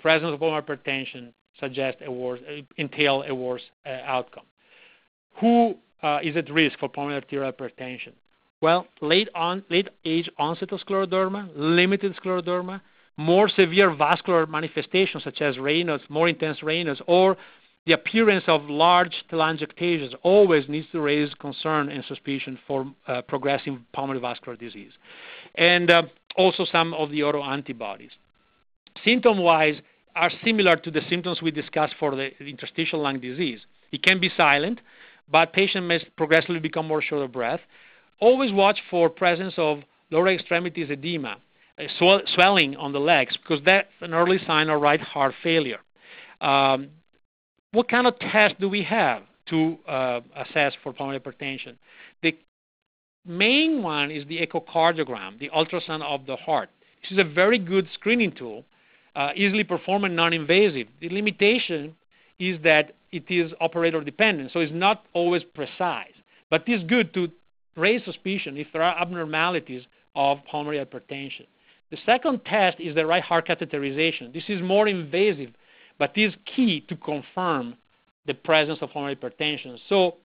presence of pulmonary hypertension suggests entail a worse outcome. Who is at risk for pulmonary arterial hypertension? Well, late age onset of scleroderma, limited scleroderma, more severe vascular manifestations such as Raynaud's, more intense Raynaud's, or the appearance of large telangiectasias always needs to raise concern and suspicion for progressive pulmonary vascular disease, and also some of the autoantibodies. Symptom-wise are similar to the symptoms we discussed for the interstitial lung disease. It can be silent, but patient may progressively become more short of breath. Always watch for presence of lower extremities edema, swelling on the legs, because that's an early sign of right heart failure. What kind of test do we have to assess for pulmonary hypertension? The main one is the echocardiogram, the ultrasound of the heart. This is a very good screening tool, easily performed and non-invasive. The limitation is that it is operator-dependent, so it's not always precise. But it's good to raise suspicion if there are abnormalities of pulmonary hypertension. The second test is the right heart catheterization. This is more invasive, but is key to confirm the presence of pulmonary hypertension. So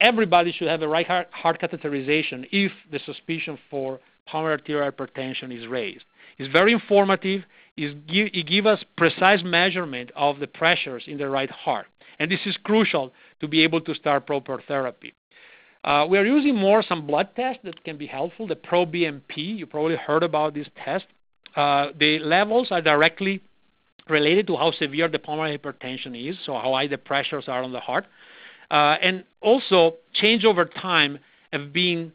everybody should have a right heart catheterization if the suspicion for pulmonary arterial hypertension is raised. It's very informative. It gives us precise measurement of the pressures in the right heart. And this is crucial to be able to start proper therapy. We are using some blood tests that can be helpful, the proBNP. You probably heard about this test. The levels are directly related to how severe the pulmonary hypertension is, so how high the pressures are on the heart, and also change over time of being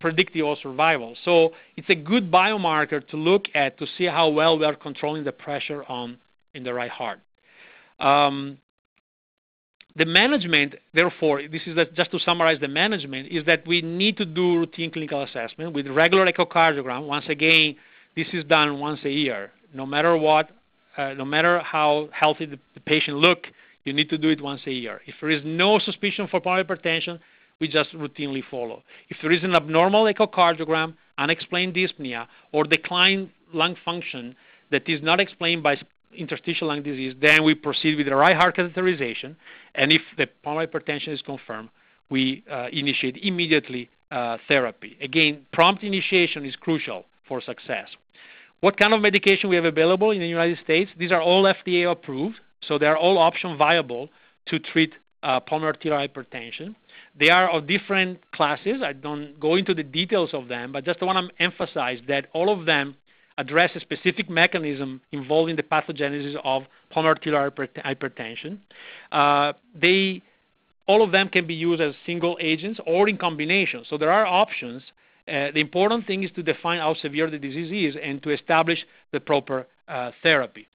predictive of survival. So it's a good biomarker to look at to see how well we are controlling the pressure in the right heart. The management, therefore, this is just to summarize the management, is that we need to do routine clinical assessment with regular echocardiogram. Once again, this is done once a year. No matter what, no matter how healthy the patient looks, you need to do it once a year. If there is no suspicion for pulmonary hypertension, we just routinely follow. If there is an abnormal echocardiogram, unexplained dyspnea, or declined lung function that is not explained by interstitial lung disease, then we proceed with the right heart catheterization. And if the pulmonary hypertension is confirmed, we initiate immediately therapy. Again, prompt initiation is crucial for success. What kind of medication we have available in the United States? These are all FDA approved, so they are all option viable to treat pulmonary arterial hypertension. They are of different classes. I don't go into the details of them, but just want to emphasize that all of them address a specific mechanism involving the pathogenesis of pulmonary arterial hypertension. All of them can be used as single agents or in combination, so there are options. The important thing is to define how severe the disease is and to establish the proper therapy.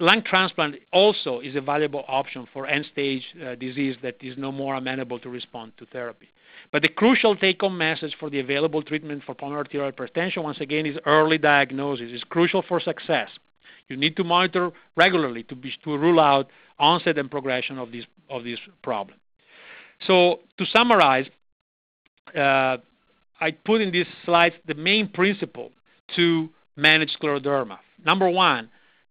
lung transplant also is a valuable option for end-stage disease that is no more amenable to respond to therapy. But the crucial take-home message for the available treatment for pulmonary arterial hypertension, once again, is early diagnosis. It's crucial for success. You need to monitor regularly to rule out onset and progression of this problem. So to summarize, I put in these slides the main principle to manage scleroderma. Number one,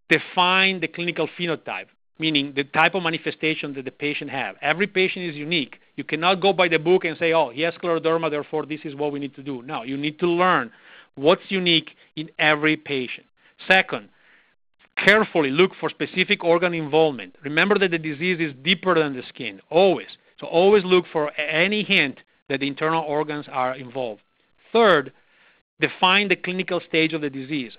define the clinical phenotype, meaning the type of manifestation that the patient has. Every patient is unique. You cannot go by the book and say, oh, he has scleroderma, therefore this is what we need to do. No, you need to learn what's unique in every patient. Second, carefully look for specific organ involvement. Remember that the disease is deeper than the skin, always. So always look for any hint that the internal organs are involved. Third, define the clinical stage of the disease.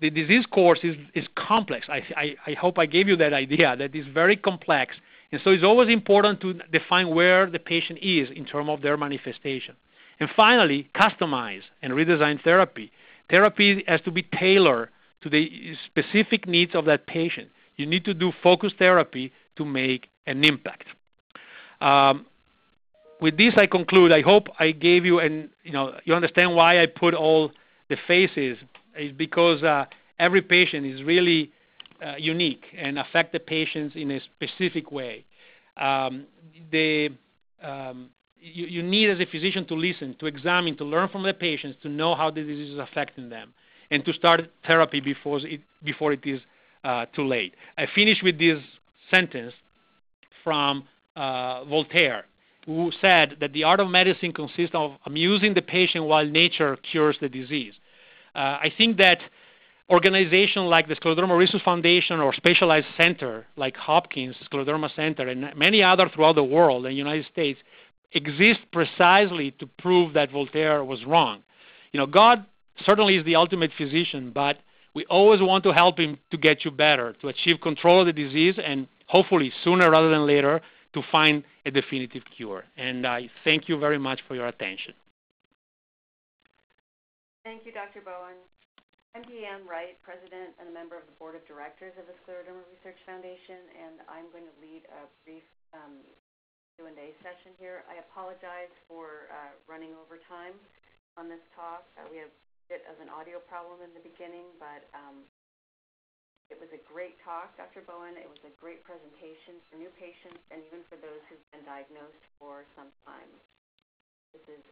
The disease course is complex. I hope I gave you that idea that it's very complex. And so it's always important to define where the patient is in terms of their manifestation. And finally, customize and redesign therapy. Therapy has to be tailored to the specific needs of that patient. You need to do focused therapy to make an impact. With this, I conclude. I hope I gave you, and you understand why I put all the faces. It's because every patient is really unique and affect the patients in a specific way. You need as a physician to listen, to examine, to learn from the patients, to know how the disease is affecting them, and to start therapy before it is too late. I finish with this sentence from Voltaire, who said that the art of medicine consists of amusing the patient while nature cures the disease. I think that organizations like the Scleroderma Research Foundation or specialized centers like Hopkins Scleroderma Center and many others throughout the world and the United States exist precisely to prove that Voltaire was wrong. God certainly is the ultimate physician, but we always want to help him to get you better, to achieve control of the disease, and hopefully sooner rather than later to find a definitive cure. And I thank you very much for your attention. Thank you, Dr. Boin. I'm Deanne Wright, President and a member of the Board of Directors of the Scleroderma Research Foundation, and I'm going to lead a brief Q&A session here. I apologize for running over time on this talk. We have a bit of an audio problem in the beginning, but it was a great talk, Dr. Boin. It was a great presentation for new patients and even for those who've been diagnosed for some time. This is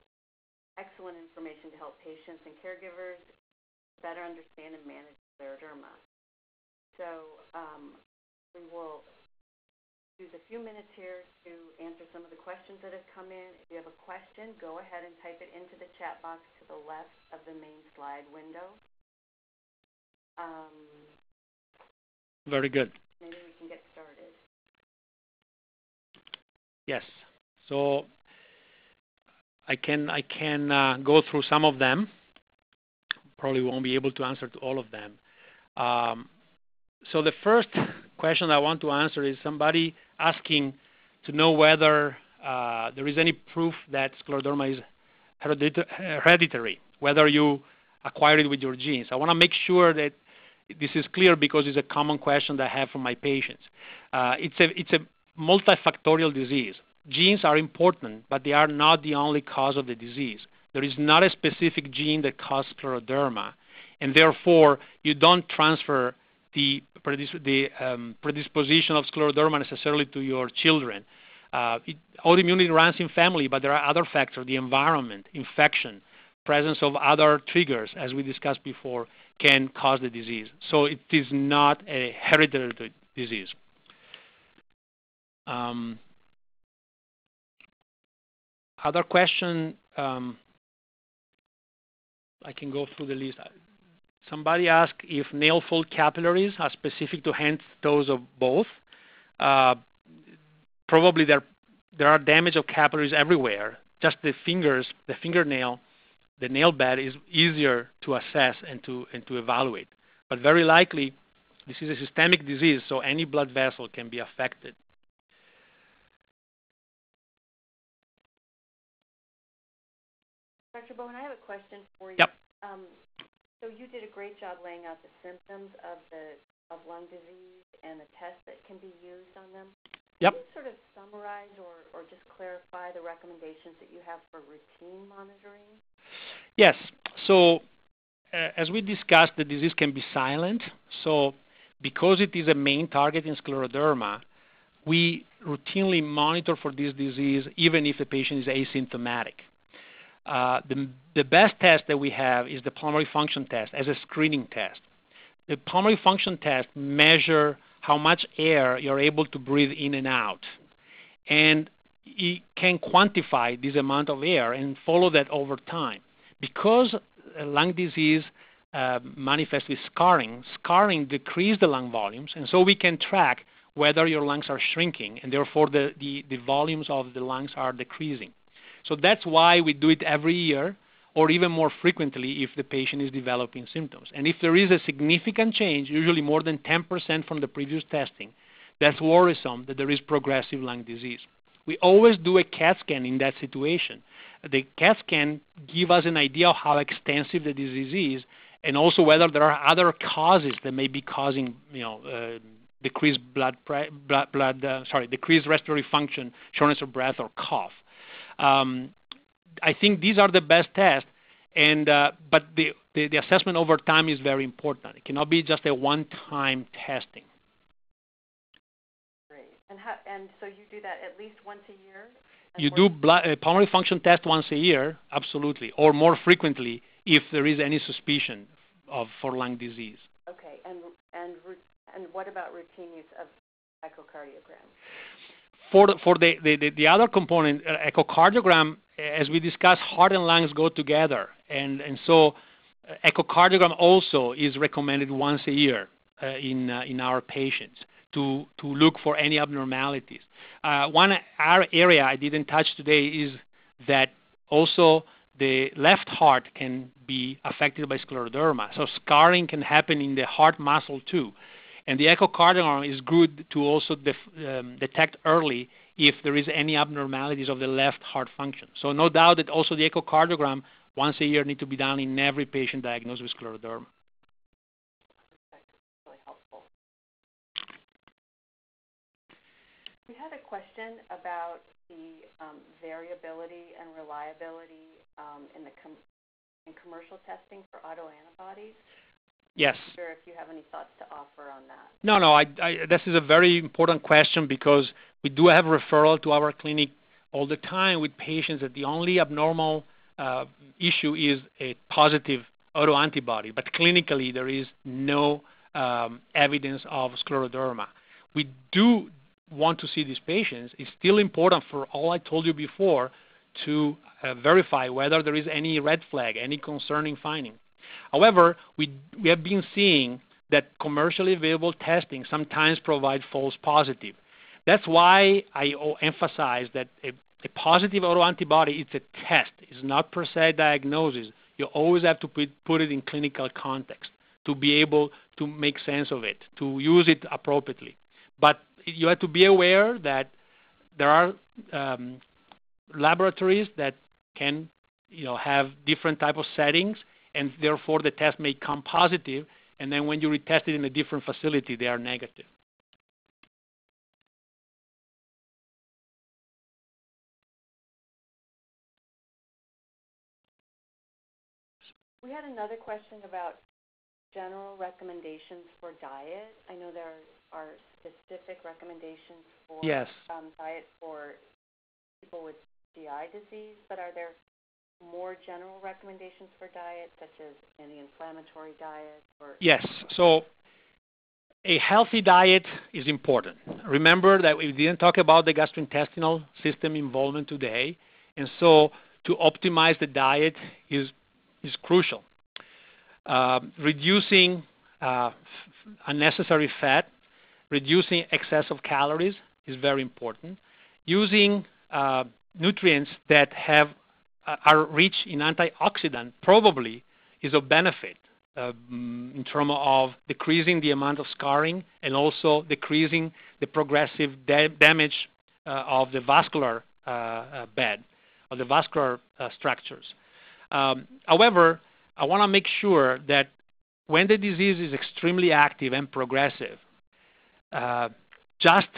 excellent information to help patients and caregivers better understand and manage scleroderma. So we will use a few minutes here to answer some of the questions that have come in. If you have a question, go ahead and type it into the chat box to the left of the main slide window. Very good. Maybe we can get started. Yes. So I can go through some of them. Probably won't be able to answer to all of them. So the first question I want to answer is somebody asking to know whether there is any proof that scleroderma is hereditary, whether you acquire it with your genes. I want to make sure that this is clear because it's a common question that I have from my patients. It's a multifactorial disease. Genes are important, but they are not the only cause of the disease. There is not a specific gene that causes scleroderma, and therefore you don't transfer the predisposition of scleroderma necessarily to your children. Autoimmunity runs in family, but there are other factors: the environment, infection, presence of other triggers, as we discussed before, can cause the disease. So it is not a hereditary disease. Other question, I can go through the list. Somebody asked if nail fold capillaries are specific to hands, toes, or both. Probably there are damage of capillaries everywhere. Just the fingers, the fingernail, the nail bed is easier to assess and to evaluate. But very likely, this is a systemic disease, so any blood vessel can be affected. Dr. Boin, I have a question for you. Yep. So you did a great job laying out the symptoms of lung disease and the tests that can be used on them. Yep. Can you sort of summarize or just clarify the recommendations that you have for routine monitoring? Yes. So as we discussed, the disease can be silent. So because it is a main target in scleroderma, we routinely monitor for this disease even if the patient is asymptomatic. The best test that we have is the pulmonary function test as a screening test. The pulmonary function test measures how much air you're able to breathe in and out. And it can quantify this amount of air and follow that over time. Because lung disease manifests with scarring, scarring decreases the lung volumes, and so we can track whether your lungs are shrinking, and therefore the volumes of the lungs are decreasing. So that's why we do it every year, or even more frequently if the patient is developing symptoms. And if there is a significant change, usually more than 10% from the previous testing, that's worrisome that there is progressive lung disease. We always do a CAT scan in that situation. The CAT scan gives us an idea of how extensive the disease is, and also whether there are other causes that may be causing, decreased decreased respiratory function, shortness of breath, or cough. I think these are the best tests, and but the assessment over time is very important. It cannot be just a one-time testing. Great. And so you do that at least once a year? You do pulmonary function test once a year, absolutely, or more frequently if there is any suspicion for lung disease. Okay, and what about routine use of echocardiogram? For the other component, echocardiogram, as we discussed, heart and lungs go together. And so echocardiogram also is recommended once a year in our patients to look for any abnormalities. One area I didn't touch today is that also the left heart can be affected by scleroderma. So scarring can happen in the heart muscle too. And the echocardiogram is good to also detect early if there is any abnormalities of the left heart function. So no doubt that also the echocardiogram once a year need to be done in every patient diagnosed with scleroderma. That's really helpful. We had a question about the variability and reliability in commercial testing for autoantibodies. Yes. I'm sure if you have any thoughts to offer on that. No, this is a very important question because we do have referral to our clinic all the time with patients that the only abnormal issue is a positive autoantibody, but clinically there is no evidence of scleroderma. We do want to see these patients. It's still important for all I told you before to verify whether there is any red flag, any concerning finding. However, we have been seeing that commercially available testing sometimes provides false positive. That's why I emphasize that a positive autoantibody is a test. It's not per se diagnosis. You always have to put it in clinical context to be able to make sense of it, to use it appropriately. But you have to be aware that there are laboratories that can have different type of settings, and therefore the test may come positive, and then when you retest it in a different facility, they are negative. We had another question about general recommendations for diet. I know there are specific recommendations for diet for people with GI disease, but are there more general recommendations for diet, such as any inflammatory diet? Yes. So a healthy diet is important. Remember that we didn't talk about the gastrointestinal system involvement today, and so to optimize the diet is crucial. Reducing unnecessary fat, reducing excess of calories is very important. Using nutrients that are rich in antioxidant probably is of benefit in terms of decreasing the amount of scarring and also decreasing the progressive damage of the vascular bed, of the vascular structures. However, I want to make sure that when the disease is extremely active and progressive, just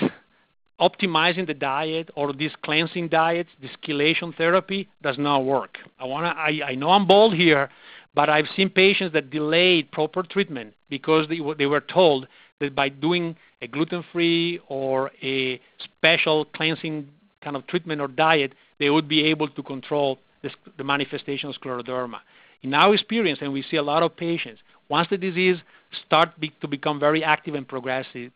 optimizing the diet or these cleansing diets, this chelation therapy does not work. I know I'm bold here, but I've seen patients that delayed proper treatment because they were told that by doing a gluten-free or a special cleansing kind of treatment or diet, they would be able to control the manifestation of scleroderma. In our experience, and we see a lot of patients, once the disease starts to become very active and progressive,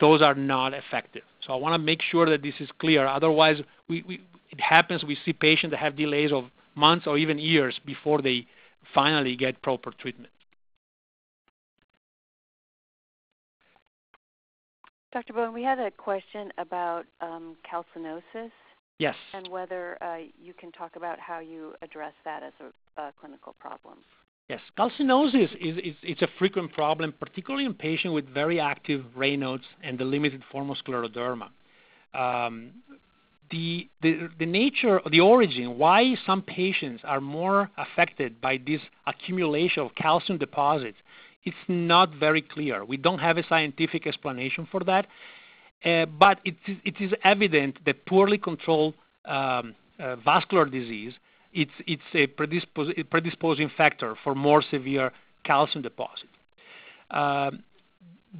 those are not effective. So I want to make sure that this is clear. Otherwise, it happens. We see patients that have delays of months or even years before they finally get proper treatment. Dr. Boin, we had a question about calcinosis. Yes. And whether you can talk about how you address that as a clinical problem. Yes, calcinosis is a frequent problem, particularly in patients with very active Raynaud's and the limited form of scleroderma. The nature, the origin, why some patients are more affected by this accumulation of calcium deposits, it's not very clear. We don't have a scientific explanation for that, but it is evident that poorly controlled vascular disease, it's a predisposing factor for more severe calcium deposit.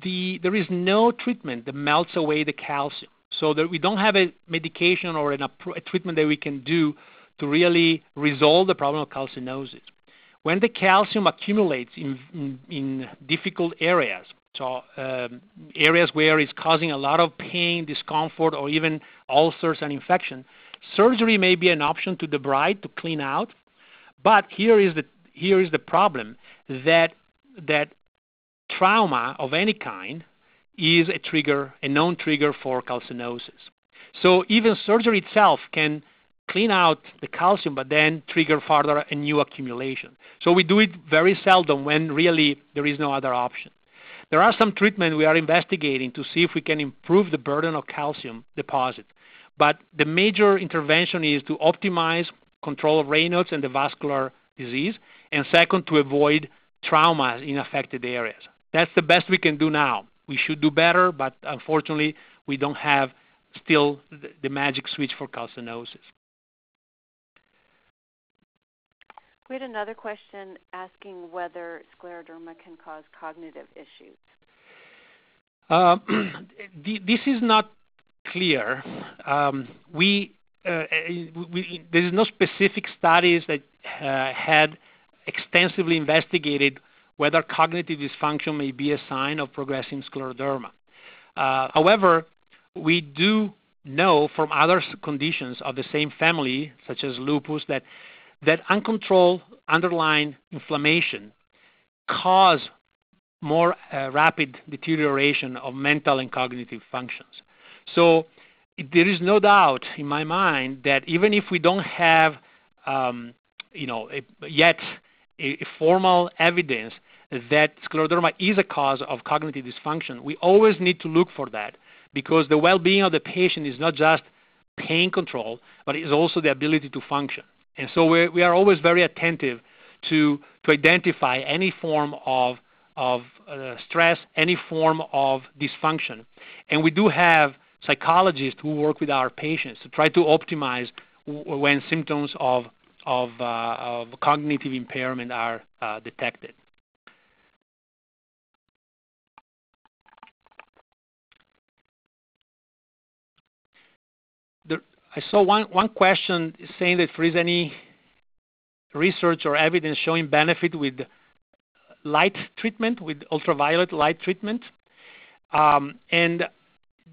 There is no treatment that melts away the calcium, so that we don't have a medication or a treatment that we can do to really resolve the problem of calcinosis. When the calcium accumulates in difficult areas, so areas where it's causing a lot of pain, discomfort, or even ulcers and infection, surgery may be an option to debride, to clean out. But here is the problem, that trauma of any kind is a trigger, a known trigger for calcinosis. So even surgery itself can clean out the calcium, but then trigger further a new accumulation. So we do it very seldom when really there is no other option. There are some treatments we are investigating to see if we can improve the burden of calcium deposit. But the major intervention is to optimize control of Raynaud's and the vascular disease, and second, to avoid traumas in affected areas. That's the best we can do now. We should do better, but unfortunately, we don't have still the magic switch for calcinosis. We had another question asking whether scleroderma can cause cognitive issues. This is not clear. There is no specific studies that had extensively investigated whether cognitive dysfunction may be a sign of progressing scleroderma. However, we do know from other conditions of the same family, such as lupus, that uncontrolled underlying inflammation cause more rapid deterioration of mental and cognitive functions. So there is no doubt in my mind that even if we don't have, yet a formal evidence that scleroderma is a cause of cognitive dysfunction, we always need to look for that, because the well-being of the patient is not just pain control, but it's also the ability to function. And so we are always very attentive to identify any form of stress, any form of dysfunction. And we do have psychologists who work with our patients to try to optimize when symptoms of cognitive impairment are detected. I saw one question saying that if there is any research or evidence showing benefit with light treatment, with ultraviolet light treatment. And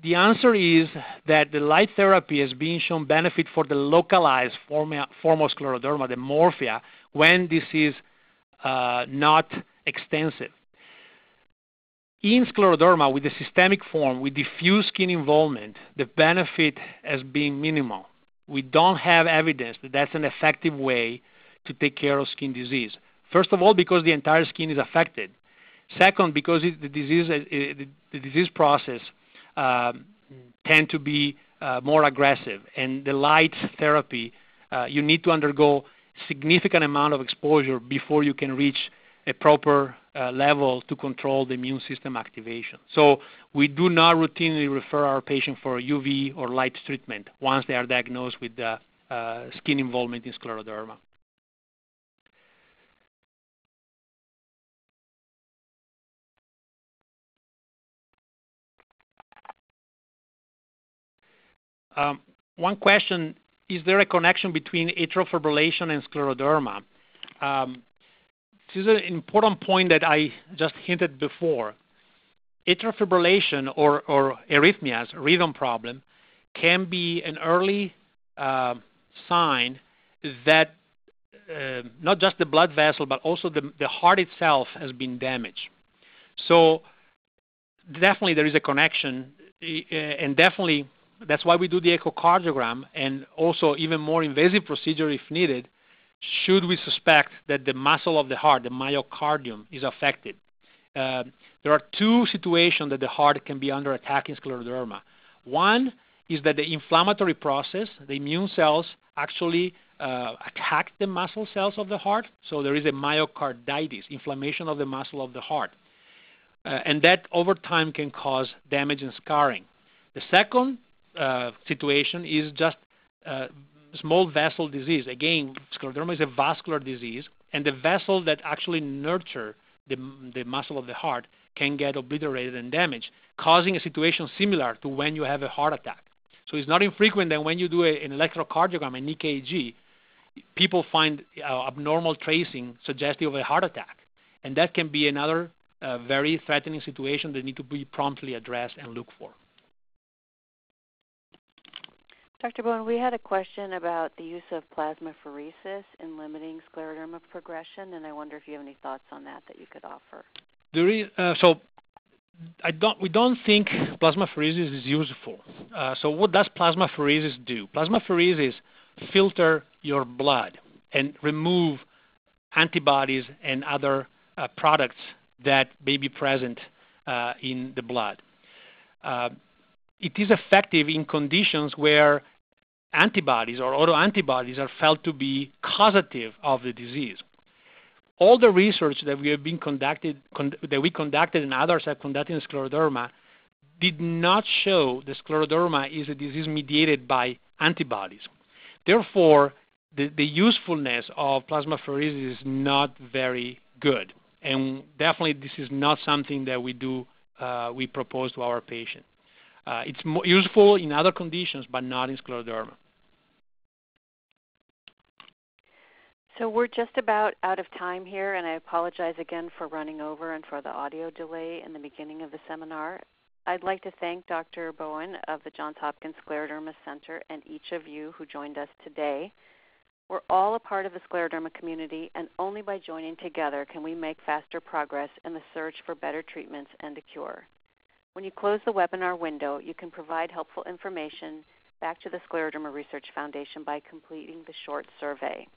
the answer is that the light therapy has been shown benefit for the localized form of scleroderma, the morphea, when this is not extensive. In scleroderma, with the systemic form, with diffuse skin involvement, the benefit has been minimal. We don't have evidence that that's an effective way to take care of skin disease. First of all, because the entire skin is affected. Second, because the disease process tend to be more aggressive, and the light therapy, you need to undergo significant amount of exposure before you can reach a proper level to control the immune system activation. So we do not routinely refer our patient for UV or light treatment once they are diagnosed with skin involvement in scleroderma. One question, is there a connection between atrial fibrillation and scleroderma? This is an important point that I just hinted before. Atrial fibrillation or arrhythmias, rhythm problem, can be an early sign that not just the blood vessel but also the heart itself has been damaged. So definitely there is a connection, and definitely that's why we do the echocardiogram and also even more invasive procedure if needed, should we suspect that the muscle of the heart, the myocardium, is affected. There are two situations that the heart can be under attack in scleroderma. One is that the inflammatory process, the immune cells actually attack the muscle cells of the heart, so there is a myocarditis, inflammation of the muscle of the heart. And that over time can cause damage and scarring. The second situation is just small vessel disease. Again, scleroderma is a vascular disease, and the vessel that actually nurture the muscle of the heart can get obliterated and damaged, causing a situation similar to when you have a heart attack. So it's not infrequent that when you do an electrocardiogram, an EKG, people find abnormal tracing suggestive of a heart attack, and that can be another very threatening situation that need to be promptly addressed and looked for. Dr. Boin, we had a question about the use of plasmapheresis in limiting scleroderma progression, and I wonder if you have any thoughts on that that you could offer. There is, we don't think plasmapheresis is useful. So what does plasmapheresis do? Plasmapheresis filter your blood and remove antibodies and other products that may be present in the blood. It is effective in conditions where antibodies or autoantibodies are felt to be causative of the disease. All the research that we have been conducted and others have conducted in scleroderma did not show that scleroderma is a disease mediated by antibodies. Therefore, the usefulness of plasmapheresis is not very good, and definitely this is not something that we propose to our patient. It's useful in other conditions, but not in scleroderma. So we're just about out of time here, and I apologize again for running over and for the audio delay in the beginning of the seminar. I'd like to thank Dr. Boin of the Johns Hopkins Scleroderma Center and each of you who joined us today. We're all a part of the scleroderma community, and only by joining together can we make faster progress in the search for better treatments and a cure. When you close the webinar window, you can provide helpful information back to the Scleroderma Research Foundation by completing the short survey.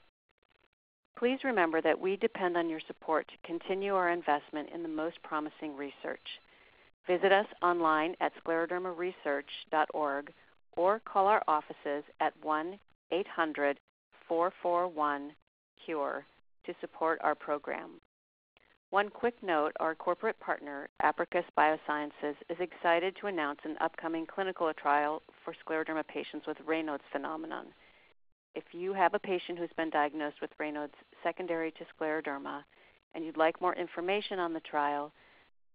Please remember that we depend on your support to continue our investment in the most promising research. Visit us online at sclerodermaresearch.org or call our offices at 1-800-441-CURE to support our program. One quick note, our corporate partner, Apricus Biosciences, is excited to announce an upcoming clinical trial for scleroderma patients with Raynaud's phenomenon. If you have a patient who's been diagnosed with Raynaud's secondary to scleroderma and you'd like more information on the trial,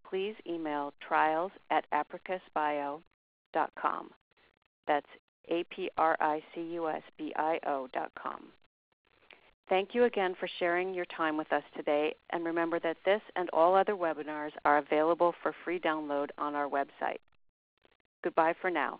please email trials@apricusbio.com. That's APRICUSBIO.com. Thank you again for sharing your time with us today, and remember that this and all other webinars are available for free download on our website. Goodbye for now.